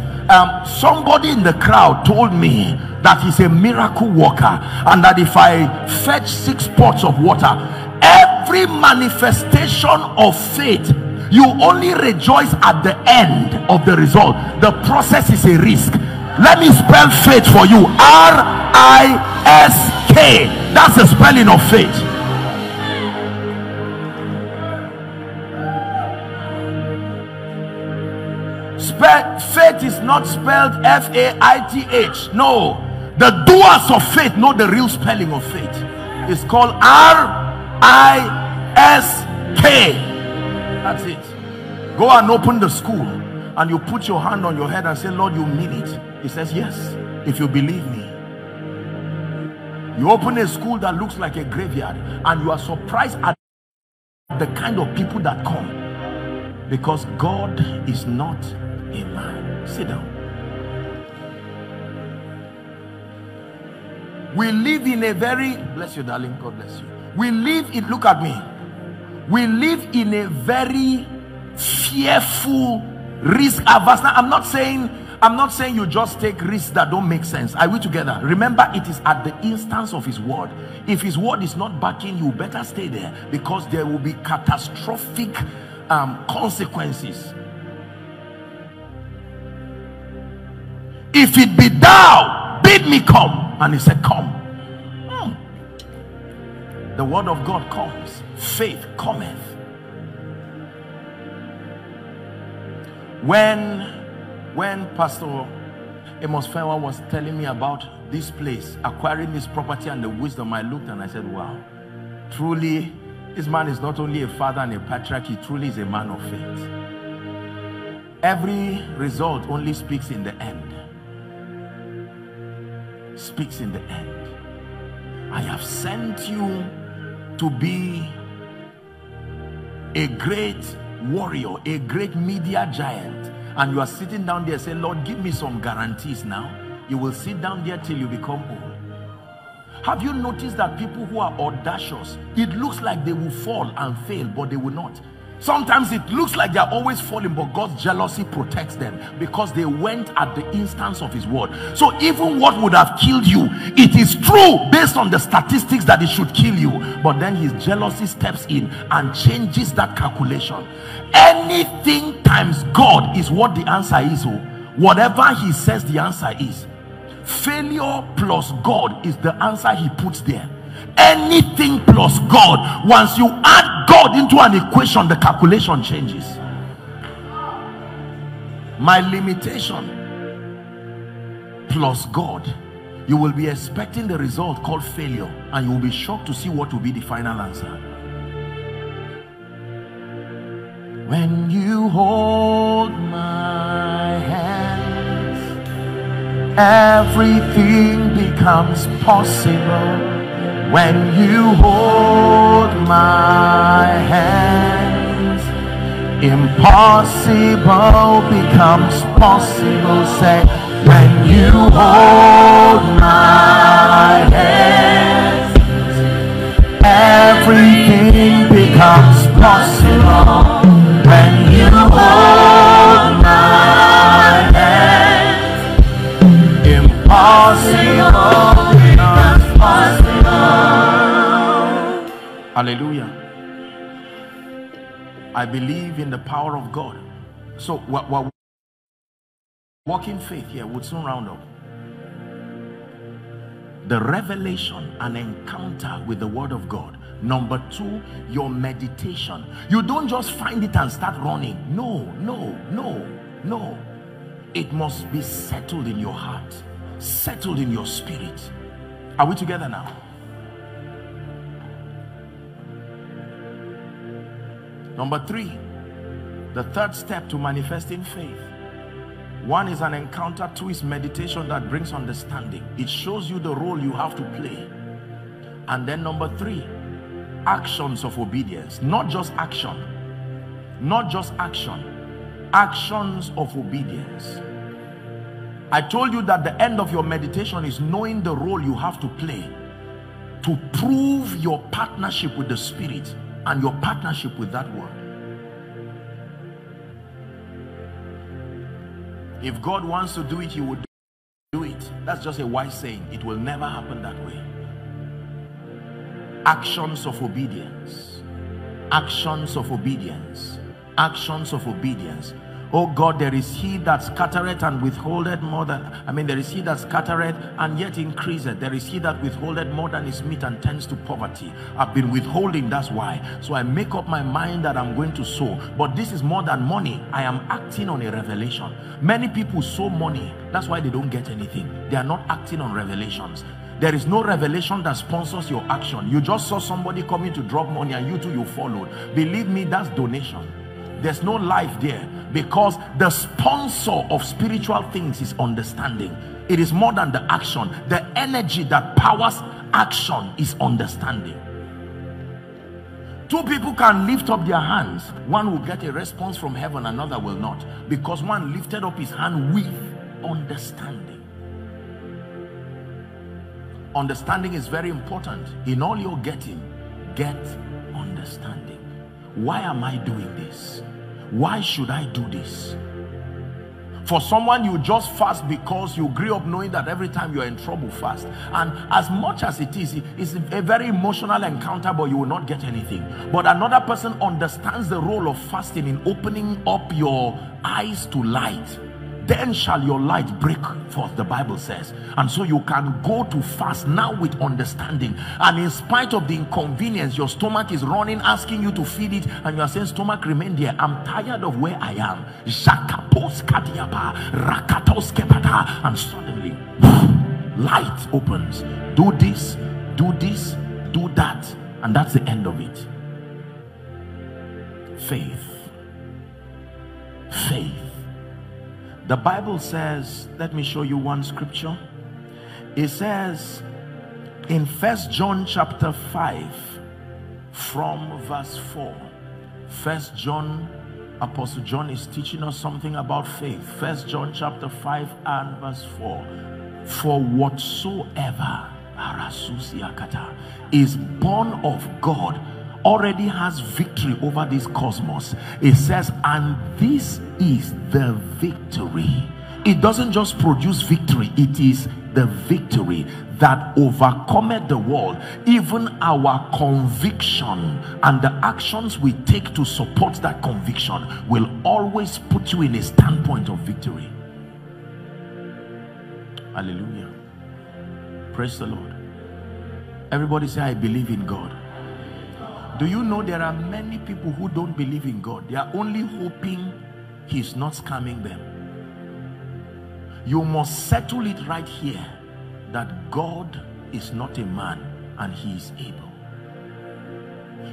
Somebody in the crowd told me that he's a miracle worker, and that if I fetch 6 pots of water, every manifestation of faith, you only rejoice at the end of the result. The process is a risk. Let me spell faith for you. R-I-S-K. That's the spelling of faith. Faith is not spelled F-A-I-T-H. No, the doers of faith know the real spelling of faith. It's called R-I-S-K. That's it. Go and open the school, and you put your hand on your head and say, Lord, you mean it. He says, yes, if you believe me. You open a school that looks like a graveyard, and you are surprised at the kind of people that come. Because God is not a man. Sit down. We live in a very, bless you darling, God bless you. We live in, look at me, we live in a very fearful, risk averse. Now, I'm not saying you just take risks that don't make sense. Are we together? Remember, it is at the instance of his word. If his word is not backing you, better stay there, because there will be catastrophic consequences. If it be thou, bid me come. And he said, come. The word of God comes. Faith cometh. When Pastor Amos Fawara was telling me about this place, acquiring this property and the wisdom, I looked and I said, wow, truly, this man is not only a father and a patriarch, he truly is a man of faith. Every result only speaks in the end. Speaks in the end. I have sent you to be a great warrior, a great media giant, and you are sitting down there saying, Lord, give me some guarantees. Now you will sit down there till you become old. Have you noticed that people who are audacious, it looks like they will fall and fail, but they will not. Sometimes it looks like they're always falling, but God's jealousy protects them because they went at the instance of his word. So even what would have killed you, it is true based on the statistics that it should kill you, but then his jealousy steps in and changes that calculation. Anything times God is what the answer is. Whatever he says the answer is. Failure plus God is the answer he puts there. Anything plus God, once you add God into an equation, the calculation changes. My limitation plus God, you will be expecting the result called failure, and you will be shocked to see what will be the final answer. When you hold my hands, everything becomes possible. When you hold my hands, impossible becomes possible. Say, when you hold my hands, everything becomes possible. When you hold my hands, impossible becomes possible. Hallelujah. I believe in the power of God. So what walking faith here would soon round up. The revelation and encounter with the word of God. Number two, your meditation. You don't just find it and start running. No. It must be settled in your heart, settled in your spirit. Are we together now? Number three, the third step to manifesting faith. One is an encounter, two is meditation that brings understanding. It shows you the role you have to play. And then number three, actions of obedience. Not just action, actions of obedience. I told you that the end of your meditation is knowing the role you have to play to prove your partnership with the Spirit and your partnership with that word. If God wants to do it, he would do it. That's just a wise saying. It will never happen that way. Actions of obedience. Actions of obedience. Actions of obedience. Oh God, there is he that scattereth and withholdeth more than, there is he that scattereth and yet increaseth. There is he that withholdeth more than his meat and tends to poverty. I've been withholding, that's why. So I make up my mind that I'm going to sow. But this is more than money. I am acting on a revelation. Many people sow money. That's why they don't get anything. They are not acting on revelations. There is no revelation that sponsors your action. You just saw somebody coming to drop money and you too, you followed. Believe me, that's donation. There's no life there, because the sponsor of spiritual things is understanding. It is more than the action. The energy that powers action is understanding. Two people can lift up their hands. One will get a response from heaven, another will not, because one lifted up his hand with understanding. Understanding is very important. In all you're getting, get understanding. Why am I doing this? Why should I do this? For someone, you just fast because you grew up knowing that every time you're in trouble, fast. And as much as it is, it's a very emotional encounter, but you will not get anything. But another person understands the role of fasting in opening up your eyes to light. Then shall your light break forth, the Bible says. And so you can go to fast now with understanding. And in spite of the inconvenience, your stomach is running, asking you to feed it. And you are saying, stomach, remain there. I'm tired of where I am. And suddenly, light opens. Do this, do this, do that. And that's the end of it. Faith. Faith. The Bible says, let me show you one scripture. It says in 1 John chapter 5 from verse 4. 1 John, Apostle John is teaching us something about faith. 1 John chapter 5 and verse 4. For whatsoever is born of God already has victory over this cosmos. It says, and this is the victory. It doesn't just produce victory, it is the victory that overcometh the world, even our conviction. And the actions we take to support that conviction will always put you in a standpoint of victory. Hallelujah. Praise the Lord. Everybody say, I believe in God. Do you know there are many people who don't believe in God? They are only hoping he's not scamming them. You must settle it right here that God is not a man and he is able.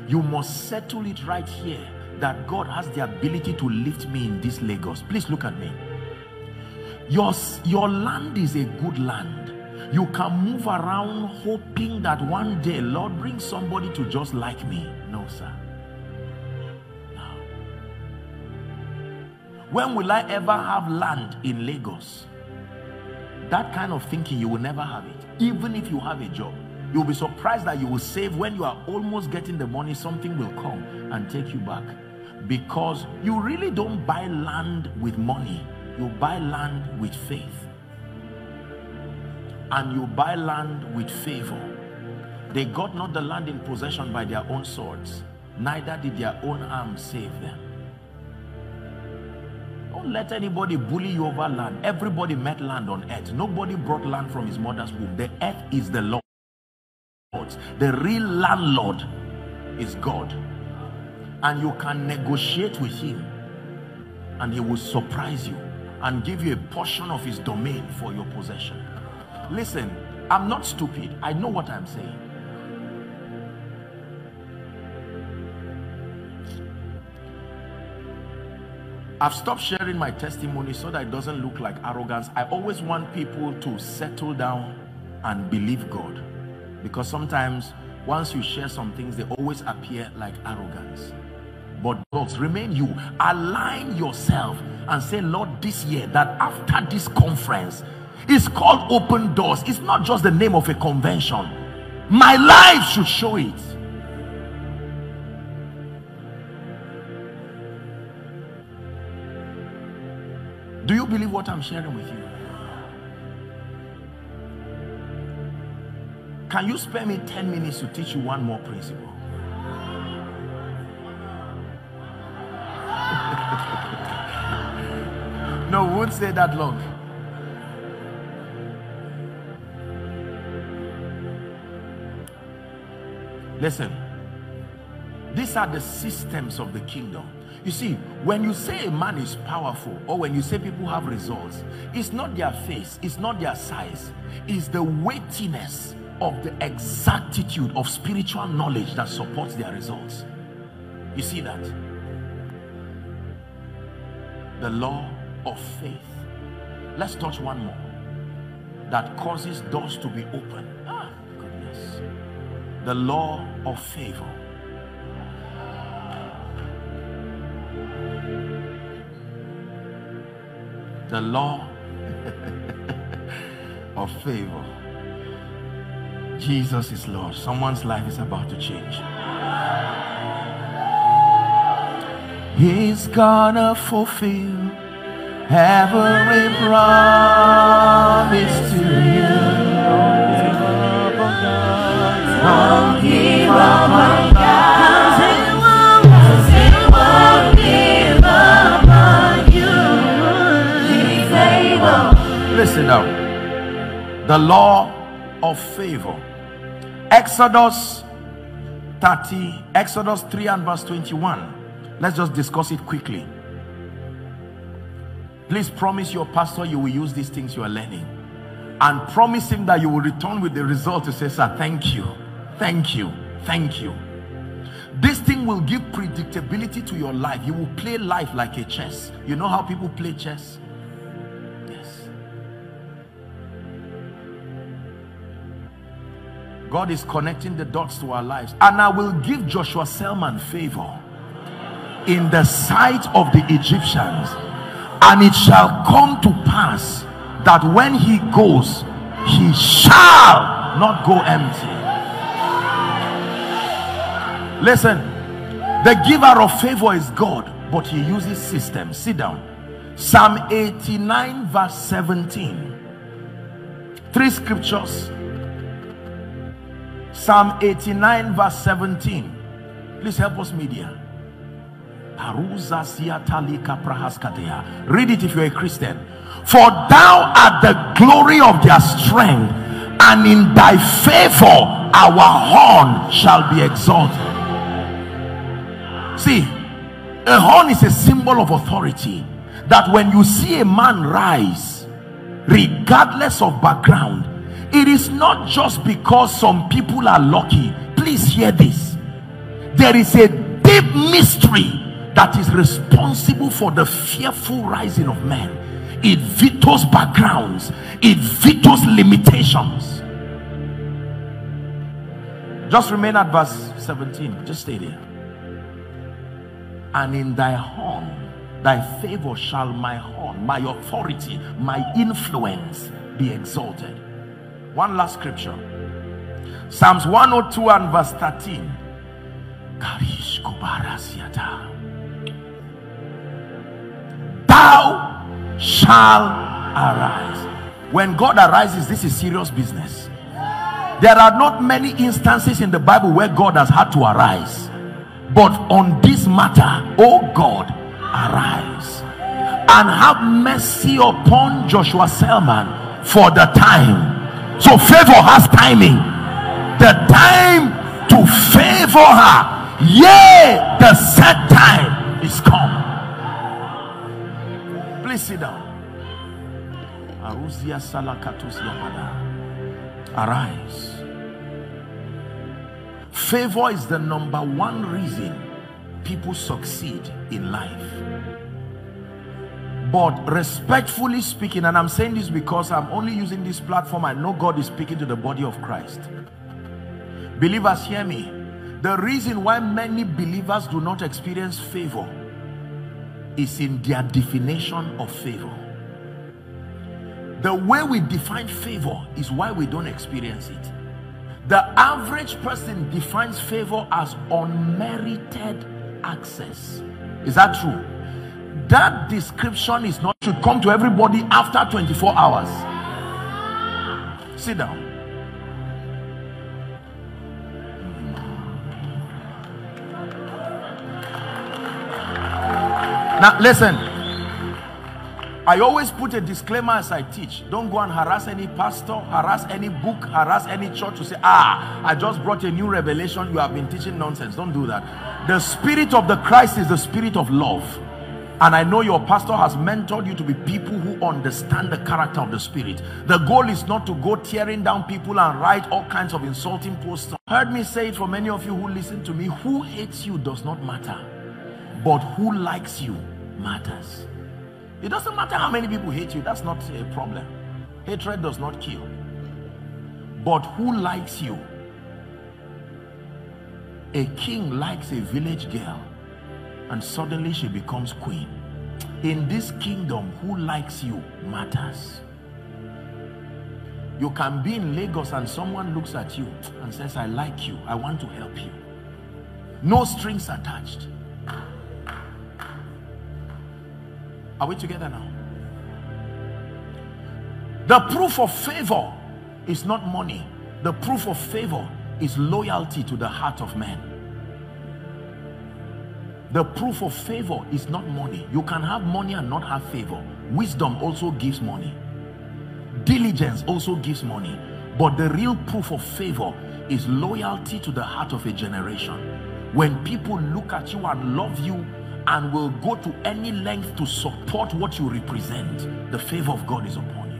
You must settle it right here that God has the ability to lift me in this Lagos. Please look at me. Your land is a good land. You can move around hoping that one day, Lord, bring somebody to just like me. No, sir. No. When will I ever have land in Lagos? That kind of thinking, you will never have it. Even if you have a job, you'll be surprised that you will save. When you are almost getting the money, something will come and take you back. Because you really don't buy land with money. You buy land with faith. And you buy land with favor. They got not the land in possession by their own swords, neither did their own arms save them. Don't let anybody bully you over land. Everybody met land on earth. Nobody brought land from his mother's womb. The earth is the Lord's. The real landlord is God. And you can negotiate with him, and he will surprise you and give you a portion of his domain for your possession. Listen, I'm not stupid. I know what I'm saying. I've stopped sharing my testimony so that it doesn't look like arrogance. I always want people to settle down and believe God. Because sometimes, once you share some things, they always appear like arrogance. But God, remain you. Align yourself and say, Lord, this year, that after this conference, it's called Open Doors. It's not just the name of a convention. My life should show it. Do you believe what I'm sharing with you? Can you spare me 10 minutes to teach you one more principle? No, we won't stay that long. Listen, these are the systems of the kingdom. You see, when you say a man is powerful, or when you say people have results, it's not their face, it's not their size, it's the weightiness of the exactitude of spiritual knowledge that supports their results. You see that? The law of faith. Let's touch one more that causes doors to be opened. Ah, goodness. The law of favor. The law of favor. Jesus is Lord, someone's life is about to change. He's gonna fulfill every promise to you. From here on my God. Listen now. The law of favor. Exodus 3 and verse 21. Let's just discuss it quickly. Please promise your pastor you will use these things you are learning. And promise him that you will return with the result to say, sir, thank you. Thank you. Thank you. This thing will give predictability to your life. You will play life like a chess. You know how people play chess? God is connecting the dots to our lives. And I will give Joshua Selman favor in the sight of the Egyptians. And it shall come to pass that when he goes, he shall not go empty. Listen, the giver of favor is God, but he uses systems. Sit down. Psalm 89 verse 17. Three scriptures. Psalm 89 verse 17. Please help us, media. Read it if you're a Christian. For thou art the glory of their strength, and in thy favor our horn shall be exalted. See, a horn is a symbol of authority, that when you see a man rise, regardless of background, it is not just because some people are lucky. Please hear this. There is a deep mystery that is responsible for the fearful rising of men. It vetoes backgrounds. It vetoes limitations. Just remain at verse 17. Just stay there. And in thy horn, thy favor shall my horn, my authority, my influence be exalted. One last scripture. Psalms 102 and verse 13. Thou shalt arise. When God arises, this is serious business. There are not many instances in the Bible where God has had to arise. But on this matter, oh God, arise. And have mercy upon Joshua Selman for the time. So favor has timing. The time to favor her, yea, the set time is come. Please sit down. Arise. Favor is the number one reason people succeed in life. But respectfully speaking, and I'm saying this because I'm only using this platform, I know God is speaking to the body of Christ. Believers, hear me. The reason why many believers do not experience favor is in their definition of favor. The way we define favor is why we don't experience it. The average person defines favor as unmerited access. Is that true? That description is not should come to everybody after 24 hours. Sit down. Now listen, I always put a disclaimer as I teach. Don't go and harass any pastor, harass any book, harass any church to say, ah, I just brought a new revelation, you have been teaching nonsense. Don't do that. The spirit of the Christ is the spirit of love. And I know your pastor has mentored you to be people who understand the character of the spirit. The goal is not to go tearing down people and write all kinds of insulting posts. Heard me say it for many of you who listen to me. Who hates you does not matter. But who likes you matters. It doesn't matter how many people hate you. That's not a problem. Hatred does not kill. But who likes you? A king likes a village girl. And suddenly she becomes queen. In this kingdom, who likes you matters. You can be in Lagos and someone looks at you and says, I like you, I want to help you. No strings attached. Are we together now? The proof of favor is not money. The proof of favor is loyalty to the heart of man. The proof of favor is not money. You can have money and not have favor. Wisdom also gives money. Diligence also gives money. But the real proof of favor is loyalty to the heart of a generation. When people look at you and love you and will go to any length to support what you represent, the favor of God is upon you.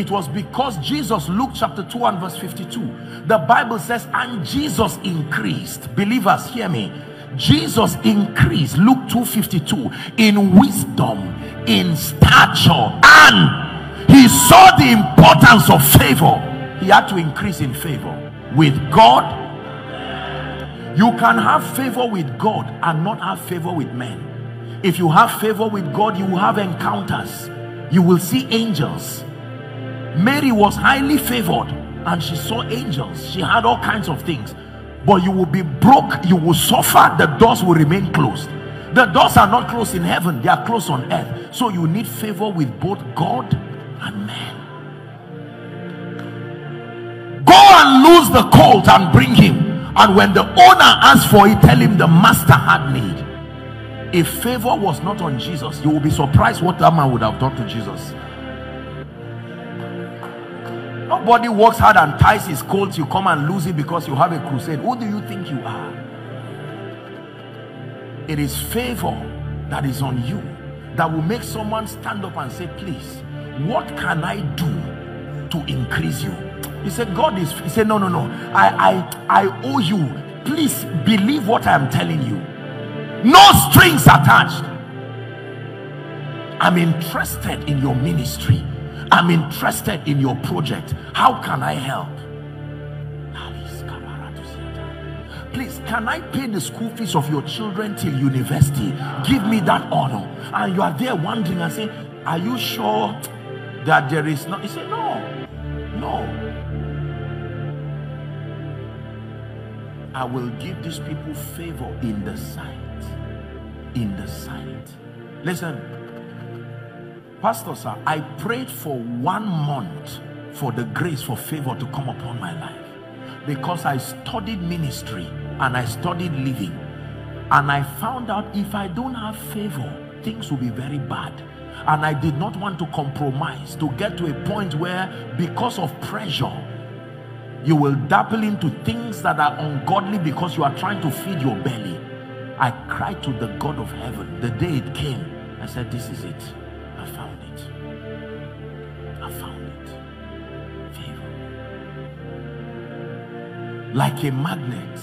It was because Jesus, Luke chapter 2 and verse 52, the Bible says, and Jesus increased. Believers, hear me. Jesus increased, Luke 2:52, in wisdom, in stature, and he saw the importance of favor. He had to increase in favor with God. You can have favor with God and not have favor with men. If you have favor with God, you will have encounters. You will see angels. Mary was highly favored and she saw angels. She had all kinds of things. But you will be broke, you will suffer, the doors will remain closed. The doors are not closed in heaven, they are closed on earth. So you need favor with both God and man. Go and lose the colt and bring him. And when the owner asks for it, tell him the master had need. If favor was not on Jesus, you will be surprised what that man would have done to Jesus. Nobody works hard and ties his colt. You come and lose it because you have a crusade. Who do you think you are? It is favor that is on you that will make someone stand up and say, please, what can I do to increase you? He said, God is, he said, no, I owe you. Please believe what I am telling you. No strings attached. I'm interested in your ministry. I'm interested in your project. How can I help? Please, can I pay the school fees of your children till university? Give me that honor. And you are there wondering and saying, are you sure that there is not? He said, no. I will give these people favor in the sight. In the sight. Listen. Pastor, sir, I prayed for 1 month for the grace for favor to come upon my life because I studied ministry and I studied living, and I found out if I don't have favor, things will be very bad. And I did not want to compromise to get to a point where because of pressure, you will dabble into things that are ungodly because you are trying to feed your belly. I cried to the God of heaven. The day it came, I said, this is it. I found it. Favor. Like a magnet,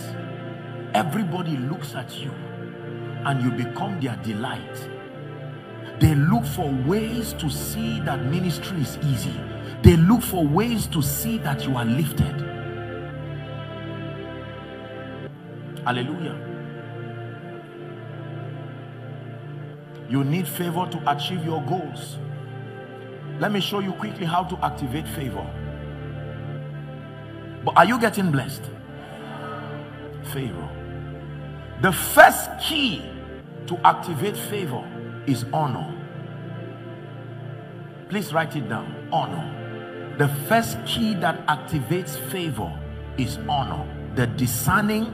everybody looks at you and you become their delight. They look for ways to see that ministry is easy. They look for ways to see that you are lifted. Hallelujah. You need favor to achieve your goals. Let me show you quickly how to activate favor. But are you getting blessed? Favor. The first key to activate favor is honor. Please write it down. Honor. The first key that activates favor is honor. The discerning,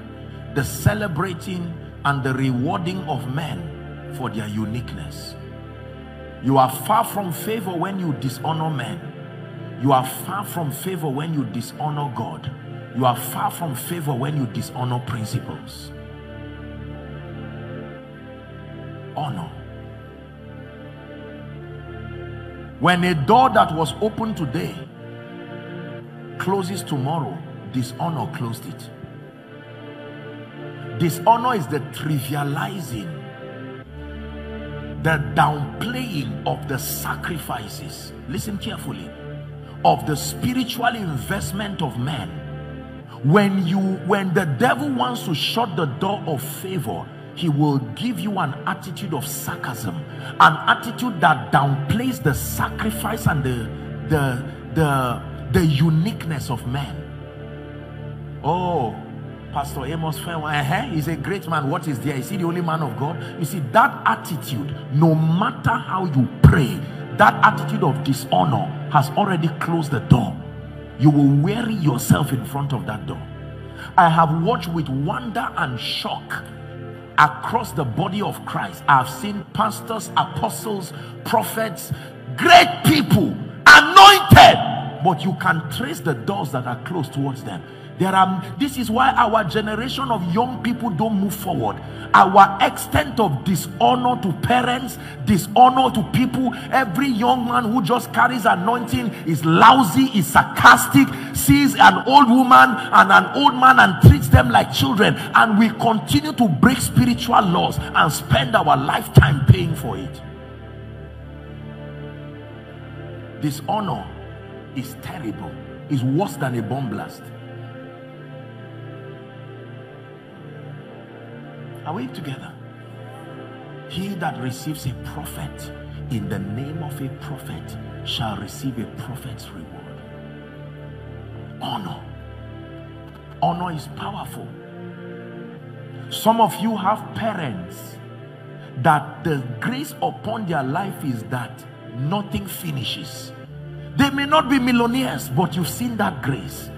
the celebrating, and the rewarding of men for their uniqueness. You are far from favor when you dishonor men. You are far from favor when you dishonor God. You are far from favor when you dishonor principles. Honor. When a door that was open today closes tomorrow, dishonor closed it. Dishonor is the trivializing, the downplaying of the sacrifices, listen carefully, of the spiritual investment of man. When the devil wants to shut the door of favor, he will give you an attitude of sarcasm, an attitude that downplays the sacrifice and the the uniqueness of man. Oh, Pastor Amos Fawara is a great man. What is there? Is he the only man of God? You see, that attitude, no matter how you pray, that attitude of dishonor has already closed the door. You will weary yourself in front of that door. I have watched with wonder and shock across the body of Christ. I have seen pastors, apostles, prophets, great people, anointed, but you can trace the doors that are closed towards them. This is why our generation of young people don't move forward. Our extent of dishonor to parents, dishonor to people. Every young man who just carries anointing is lousy, is sarcastic, sees an old woman and an old man and treats them like children. And we continue to break spiritual laws and spend our lifetime paying for it. Dishonor is terrible. It's worse than a bomb blast. Are we together? He that receives a prophet in the name of a prophet shall receive a prophet's reward. Honor. Honor is powerful. Some of you have parents that the grace upon their life is that nothing finishes. They may not be millionaires, but you've seen that grace.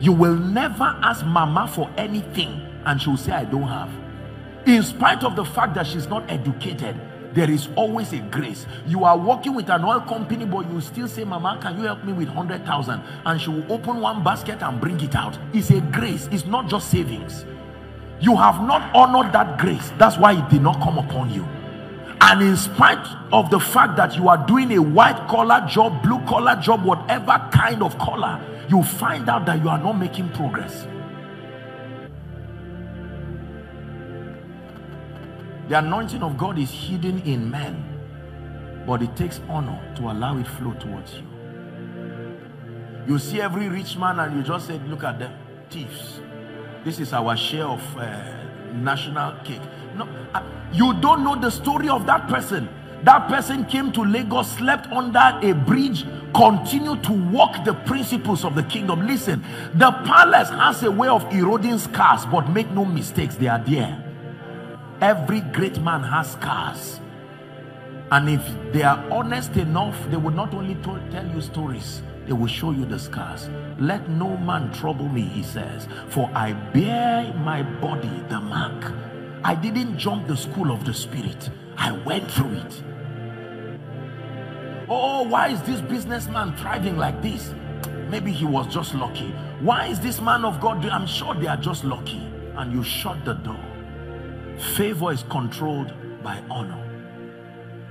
You will never ask mama for anything and she'll say, I don't have. In spite of the fact that she's not educated, there is always a grace. You are working with an oil company, but you still say, mama, can you help me with 100,000? And she will open one basket and bring it out. It's a grace. It's not just savings. You have not honored that grace. That's why it did not come upon you. And in spite of the fact that you are doing a white collar job, blue collar job, whatever kind of collar, you find out that you are not making progress. The anointing of God is hidden in men, but it takes honor to allow it flow towards you. You see every rich man and you just say, look at them, thieves. This is our share of national cake. No, you don't know the story of that person. That person came to Lagos, slept under a bridge, continued to walk the principles of the kingdom. Listen, the palace has a way of eroding scars, but make no mistakes, they are there. Every great man has scars, and if they are honest enough, they will not only tell you stories, they will show you the scars. Let no man trouble me, he says, for I bear my body the mark. I didn't jump the school of the spirit, I went through it. Oh, why is this businessman thriving like this? Maybe he was just lucky. Why is this man of God? I'm sure they are just lucky. And you shut the door. Favor is controlled by honor.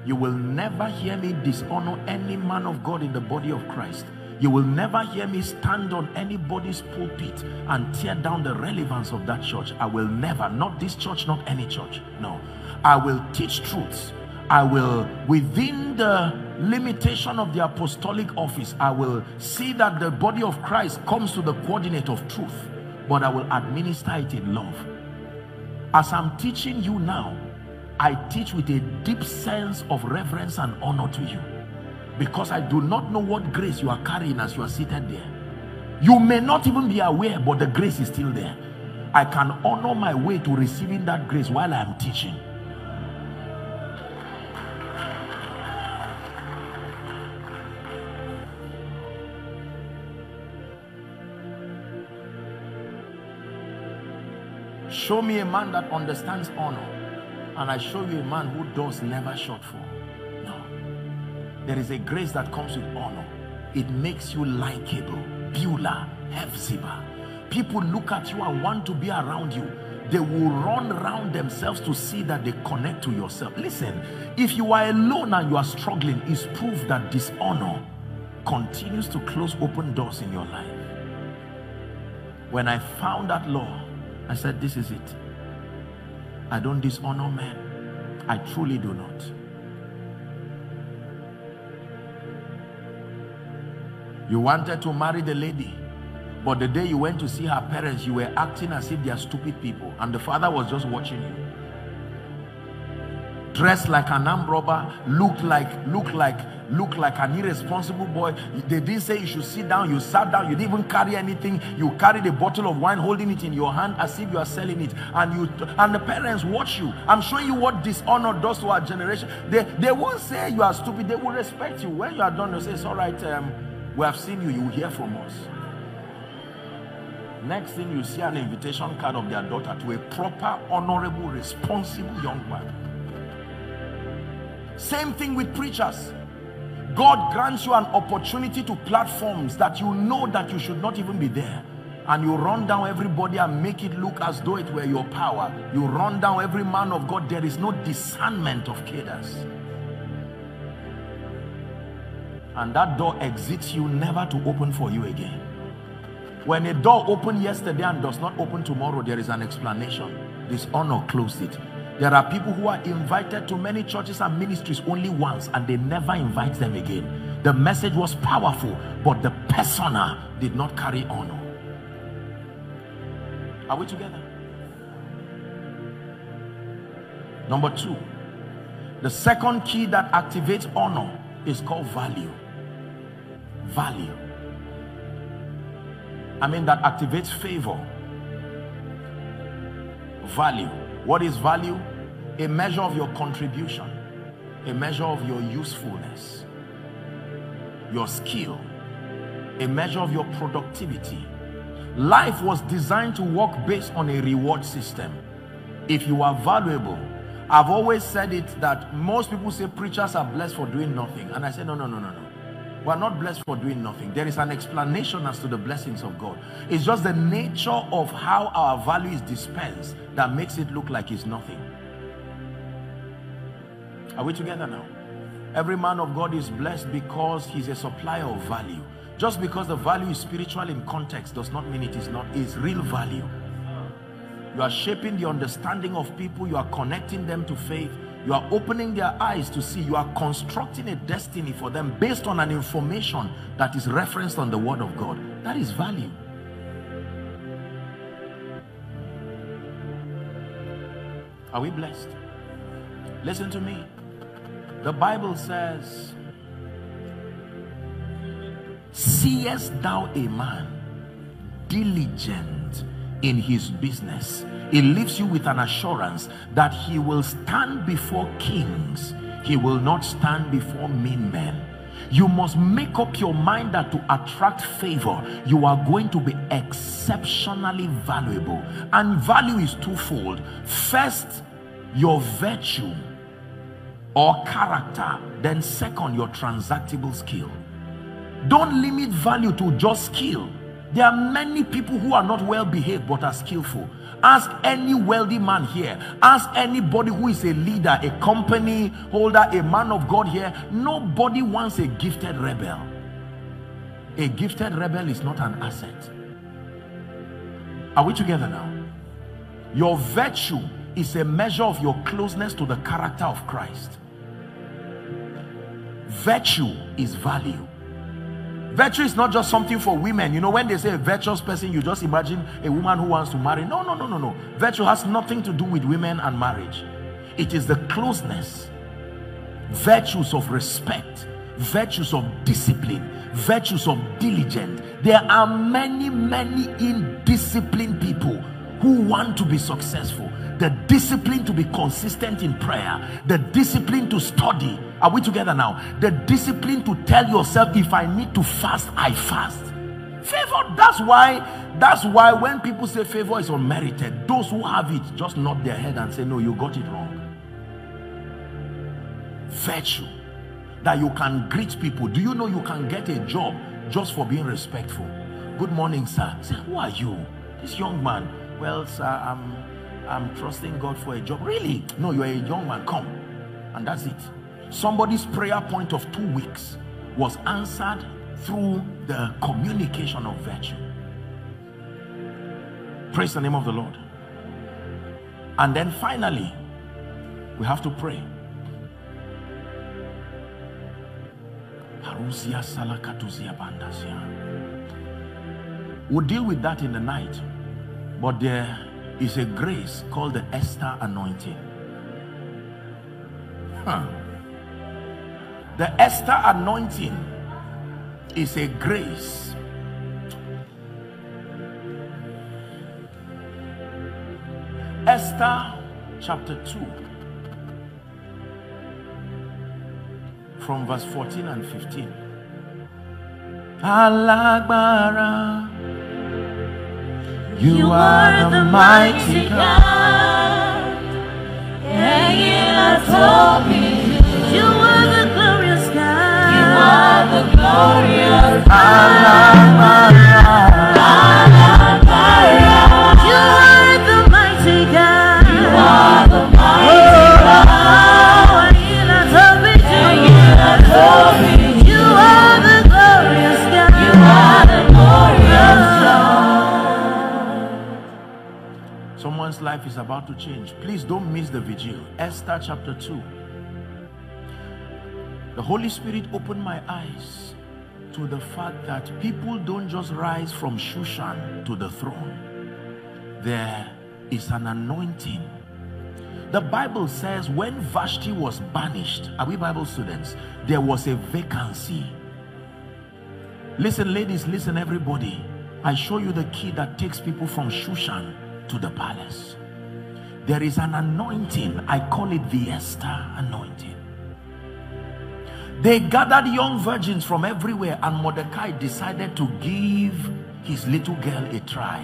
You will never hear me dishonor any man of God in the body of Christ. You will never hear me stand on anybody's pulpit and tear down the relevance of that church. I will never, not this church, not any church. No, I will teach truths. I will, within the limitation of the apostolic office, I will see that the body of Christ comes to the coordinate of truth, but I will administer it in love. As I'm teaching you now, I teach with a deep sense of reverence and honor to you, because I do not know what grace you are carrying as you are seated there. You may not even be aware, but the grace is still there. I can honor my way to receiving that grace while I am teaching. Show me a man that understands honor, and I show you a man who doors never shut for. No. There is a grace that comes with honor. It makes you likable. Beulah, Ziba. People look at you and want to be around you. They will run around themselves to see that they connect to yourself. Listen, if you are alone and you are struggling, it's proof that dishonor continues to close open doors in your life. When I found that law, I said, this is it. I don't dishonor men. I truly do not. You wanted to marry the lady, but the day you went to see her parents, you were acting as if they are stupid people, and the father was just watching you. dressed like an armed robber, looked like an irresponsible boy. They didn't say you should sit down. You sat down. You didn't even carry anything. You carried a bottle of wine, holding it in your hand as if you are selling it. And the parents watch you. I'm showing you what dishonor does to our generation. They won't say you are stupid. They will respect you. When you are done, they say, it's all right. We have seen you. You will hear from us. Next thing, you see an invitation card of their daughter to a proper, honorable, responsible young man. Same thing with preachers. God grants you an opportunity to platforms that you know that you should not even be there. And you run down everybody and make it look as though it were your power. You run down every man of God. There is no discernment of cadres. And that door exits you, never to open for you again. When a door opened yesterday and does not open tomorrow, there is an explanation. Dishonor closed it. There are people who are invited to many churches and ministries only once, and they never invite them again. The message was powerful, but the persona did not carry honor. Are we together? Number two, the second key that activates honor is called value. Value. I mean, that activates favor. Value. What is value? A measure of your contribution, a measure of your usefulness, your skill, a measure of your productivity. Life was designed to work based on a reward system. If you are valuable, I've always said it, that most people say preachers are blessed for doing nothing. And I say, no. We are not blessed for doing nothing. There is an explanation as to the blessings of God. It's just the nature of how our value is dispensed that makes it look like it's nothing. Are we together now? Every man of God is blessed because he's a supplier of value. Just because the value is spiritual in context does not mean it is not. It's real value. You are shaping the understanding of people. You are connecting them to faith. You are opening their eyes to see. You are constructing a destiny for them based on an information that is referenced on the Word of God. That is value. Are we blessed? Listen to me. The Bible says, seest thou a man diligent in his business? It leaves you with an assurance that he will stand before kings. He will not stand before mean men. You must make up your mind that to attract favor, you are going to be exceptionally valuable. And value is twofold. First, your virtue or character. Then second, your transactable skill. Don't limit value to just skill. There are many people who are not well behaved but are skillful. Ask any wealthy man here. Ask anybody who is a leader, a company holder, a man of God here. Nobody wants a gifted rebel. A gifted rebel is not an asset. Are we together now? Your virtue is a measure of your closeness to the character of Christ. Virtue is value. Virtue is not just something for women. You know, when they say a virtuous person, you just imagine a woman who wants to marry. No. Virtue has nothing to do with women and marriage. It is the closeness. Virtues of respect, virtues of discipline, virtues of diligence. There are many indisciplined people who want to be successful. The discipline to be consistent in prayer, the discipline to study. Are we together now? The discipline to tell yourself, if I need to fast, I fast. Favor. That's why when people say favor is unmerited, those who have it just nod their head and say, no, you got it wrong. Virtue, that you can greet people. Do you know you can get a job just for being respectful? Good morning, sir. Say, who are you? This young man. Well, sir, I'm trusting God for a job. Really? No, you're a young man. Come. And that's it. Somebody's prayer point of 2 weeks was answered through the communication of virtue. Praise the name of the Lord. And then finally, we have to pray. We'll deal with that in the night, but there is a grace called the Esther anointing. understand, the Esther anointing is a grace. Esther chapter 2 from verse 14 and 15. Alagbara, you are the mighty God. You are the glorious God. You are the glorious God. You are the mighty God. You are the mighty God. You are the glorious God. You are the glorious God. Someone's life is about to change. Please don't miss the vigil. Esther chapter 2. The Holy Spirit opened my eyes to the fact that people don't just rise from Shushan to the throne. There is an anointing. The Bible says when Vashti was banished, are we Bible students? There was a vacancy. Listen ladies, listen everybody. I show you the key that takes people from Shushan to the palace. There is an anointing. I call it the Esther anointing. They gathered young virgins from everywhere, and Mordecai decided to give his little girl a try.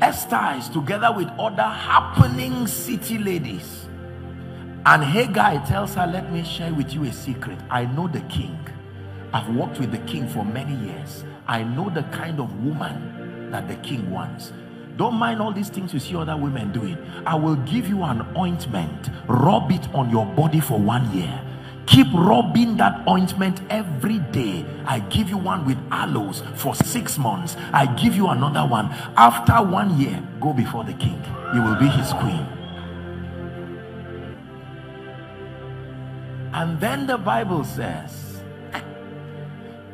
Esther is together with other happening city ladies, and Haggai tells her, let me share with you a secret. I know the king. I've worked with the king for many years. I know the kind of woman that the king wants. Don't mind all these things you see other women doing. I will give you an ointment. Rub it on your body for 1 year. Keep rubbing that ointment every day. I give you one with aloes for 6 months. I give you another one. After 1 year, go before the king. You will be his queen. And then the Bible says,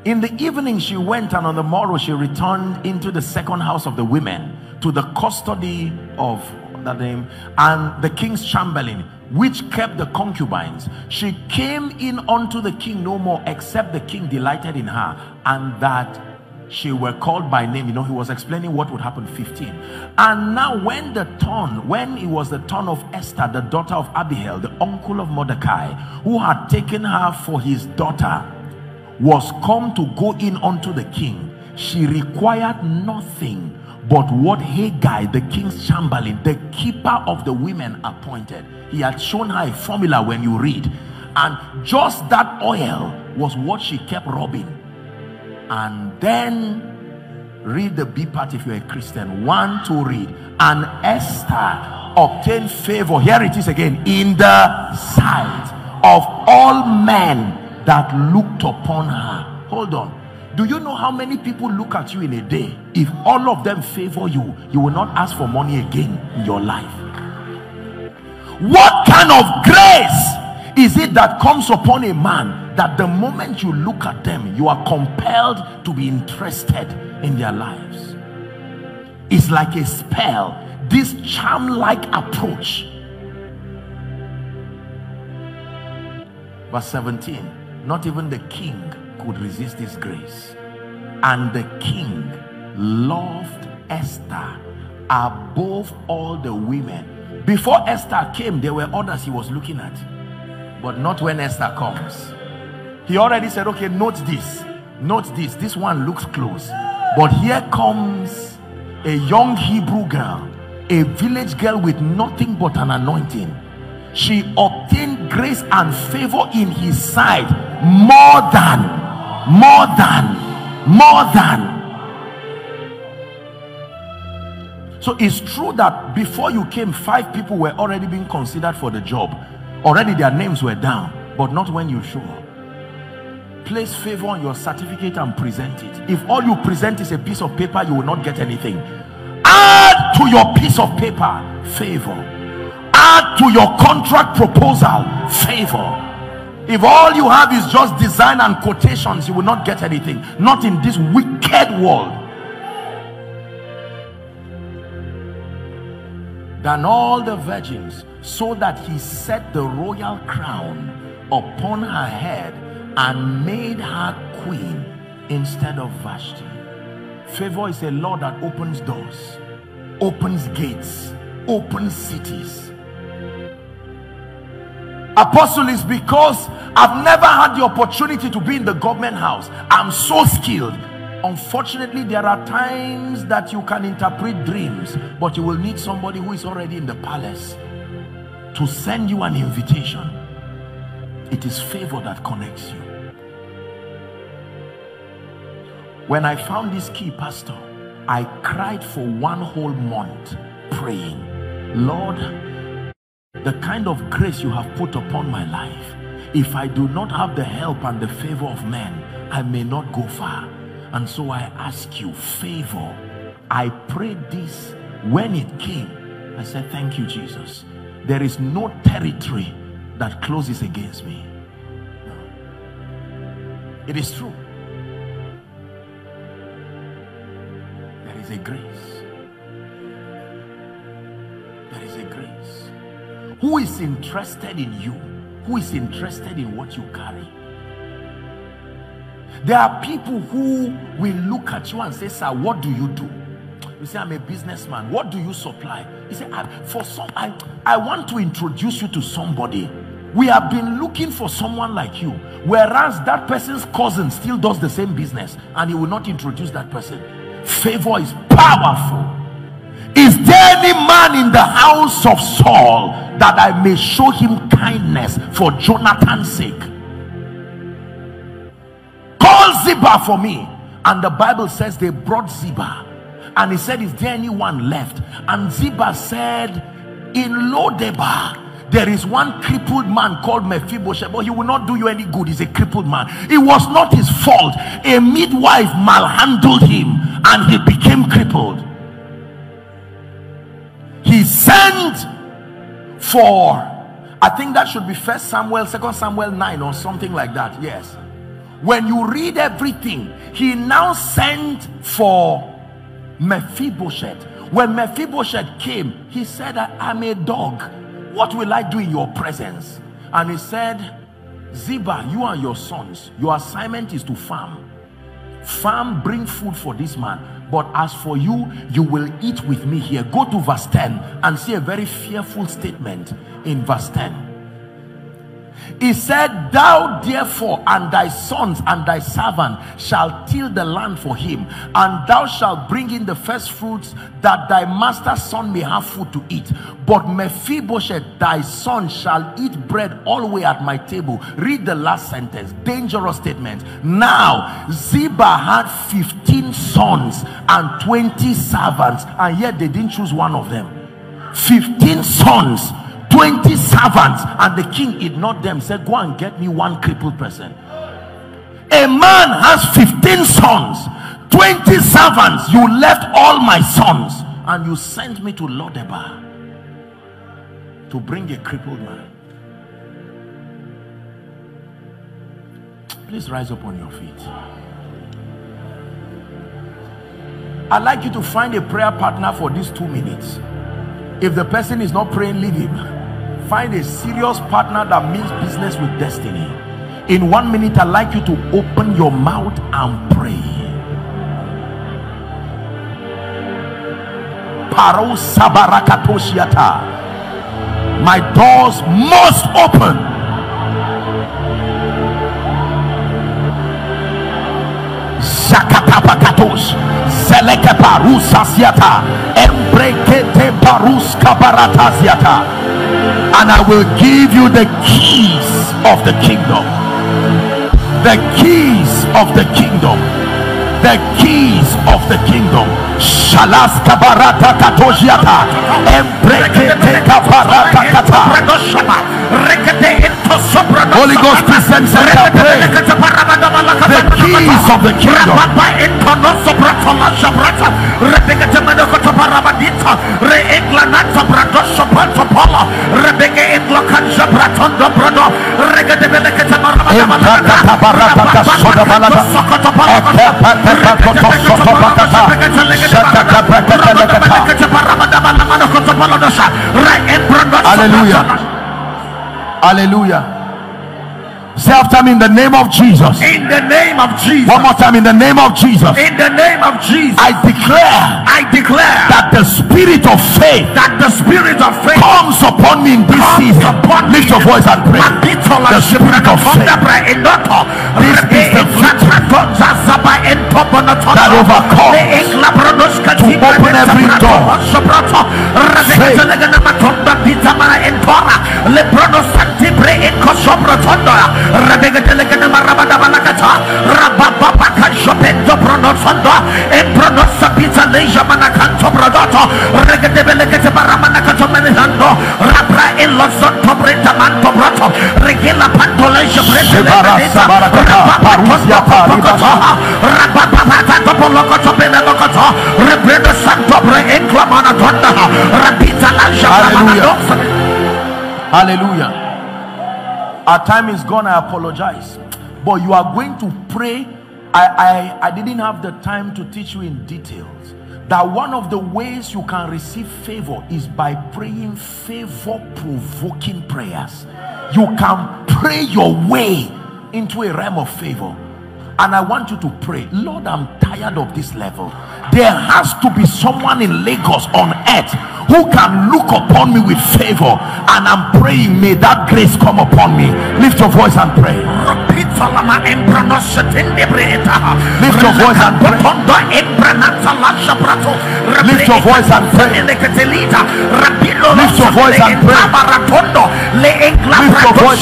in the evening she went, and on the morrow she returned into the second house of the women to the custody of that name and the king's chamberlain, which kept the concubines. She came in unto the king no more, except the king delighted in her, and that she were called by name. You know, he was explaining what would happen. 15. And now when it was the turn of Esther, the daughter of Abihail, the uncle of Mordecai, who had taken her for his daughter, was come to go in unto the king, she required nothing but what Haggai, the king's chamberlain, the keeper of the women, appointed. He had shown her a formula when you read. And just that oil was what she kept rubbing. And then, read the B part if you're a Christian. 1, 2, read. And Esther obtained favor, here it is again, in the sight of all men that looked upon her. Hold on. Do you know how many people look at you in a day? If all of them favor you, you will not ask for money again in your life. What kind of grace is it that comes upon a man that the moment you look at them, you are compelled to be interested in their lives? It's like a spell, this charm-like approach. Verse 17, not even the king could resist this grace, and the king loved Esther above all the women. Before Esther came, there were others he was looking at, but not when Esther comes. He already said, okay, note this, this one looks close, but here comes a young Hebrew girl, a village girl with nothing but an anointing. She obtained grace and favor in his sight more than. So it's true that before you came, 5 people were already being considered for the job. Already their names were down, but not when you show up. Place favor on your certificate and present it. If all you present is a piece of paper, you will not get anything. Add to your piece of paper favor. Add to your contract proposal favor. If all you have is just design and quotations, you will not get anything. Not in this wicked world. than all the virgins, so that he set the royal crown upon her head and made her queen instead of Vashti. Favor is a law that opens doors, opens gates, opens cities. Apostle, is because I've never had the opportunity to be in the government house. I'm so skilled. Unfortunately, there are times that you can interpret dreams, but you will need somebody who is already in the palace to send you an invitation. It is favor that connects you. When I found this key, Pastor, I cried for one whole month praying, Lord, the kind of grace you have put upon my life, if I do not have the help and the favor of men, I may not go far. And so I ask you favor. I prayed this. When it came, I said, thank you, Jesus. There is no territory that closes against me. No. It is true. There is a grace. There is a grace. Who is interested in you? Who is interested in what you carry? There are people who will look at you and say, sir, what do you do? You say, I'm a businessman. What do you supply? You say, I want to introduce you to somebody. We have been looking for someone like you. Whereas that person's cousin still does the same business, and he will not introduce that person. Favor is powerful. Is there any man in the house of Saul that I may show him kindness for Jonathan's sake? Call Ziba for me. And the Bible says they brought Ziba, and he said, is there anyone left? And Ziba said, in Lodebar there is one crippled man called Mephibosheth, but he will not do you any good. He's a crippled man. It was not his fault. A midwife malhandled him and he became crippled. He sent for, I think that should be 1 Samuel, 2 Samuel 9 or something like that. Yes, when you read everything, he now sent for Mephibosheth. When Mephibosheth came, he said, I'm a dog. What will I do in your presence? And he said, Ziba, you and your sons, your assignment is to farm, bring food for this man. But as for you, you will eat with me here. Go to verse 10 and see a very fearful statement in verse 10. He said, thou therefore and thy sons and thy servant shall till the land for him, and thou shalt bring in the first fruits, that thy master's son may have food to eat. But Mephibosheth thy son shall eat bread always at my table. Read the last sentence. Dangerous statement. Now Ziba had 15 sons and 20 servants, and yet they didn't choose one of them. 15 sons, 20 servants, and the king ignored them, said, go and get me one crippled person. A man has 15 sons, 20 servants. You left all my sons and you sent me to Lodebar to bring a crippled man. Please rise up on your feet. I'd like you to find a prayer partner for these 2 minutes. If the person is not praying, leave him. Find a serious partner that means business with destiny. In 1 minute, I'd like you to open your mouth and pray. My doors must open. Zakatapakatos, Zelekaparusasiata, Embrekete Paruskaparatasiata. And I will give you the keys of the kingdom. The keys of the kingdom. The keys of the kingdom. Shalaska barata katojiata. Embrekete kaparata kata. Holy Ghost presents the keys of the kingdom. Hallelujah. Hallelujah. Say after me, in the name of Jesus. In the name of Jesus. One more time, in the name of Jesus. In the name of Jesus. I declare that the spirit of faith comes upon me in this season. Lift your voice and pray. The spirit of faith. This is the victory that overcomes to open every door. Faith. Hallelujah. Our time is gone. I apologize, but you are going to pray. I didn't have the time to teach you in details that one of the ways you can receive favor is by praying favor provoking prayers. You can pray your way into a realm of favor. And I want you to pray, Lord, I'm tired of this level. There has to be someone in Lagos on earth who can look upon me with favor, and I'm praying, may that grace come upon me. Lift your voice and pray. Lift your voice and pray. Lift your voice and pray. Lift your voice and pray. Lift your voice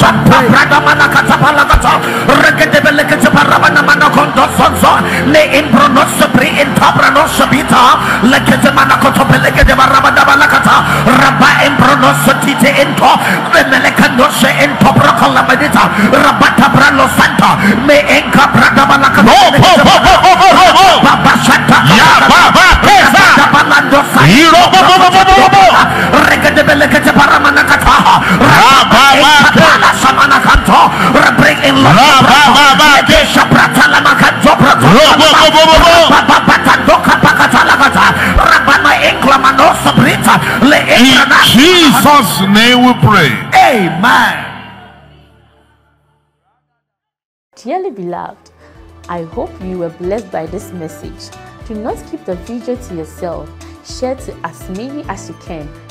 and pray. In Jesus' name we pray. Amen. Dearly beloved, I hope you were blessed by this message. Do not keep the video to yourself. Share to as many as you can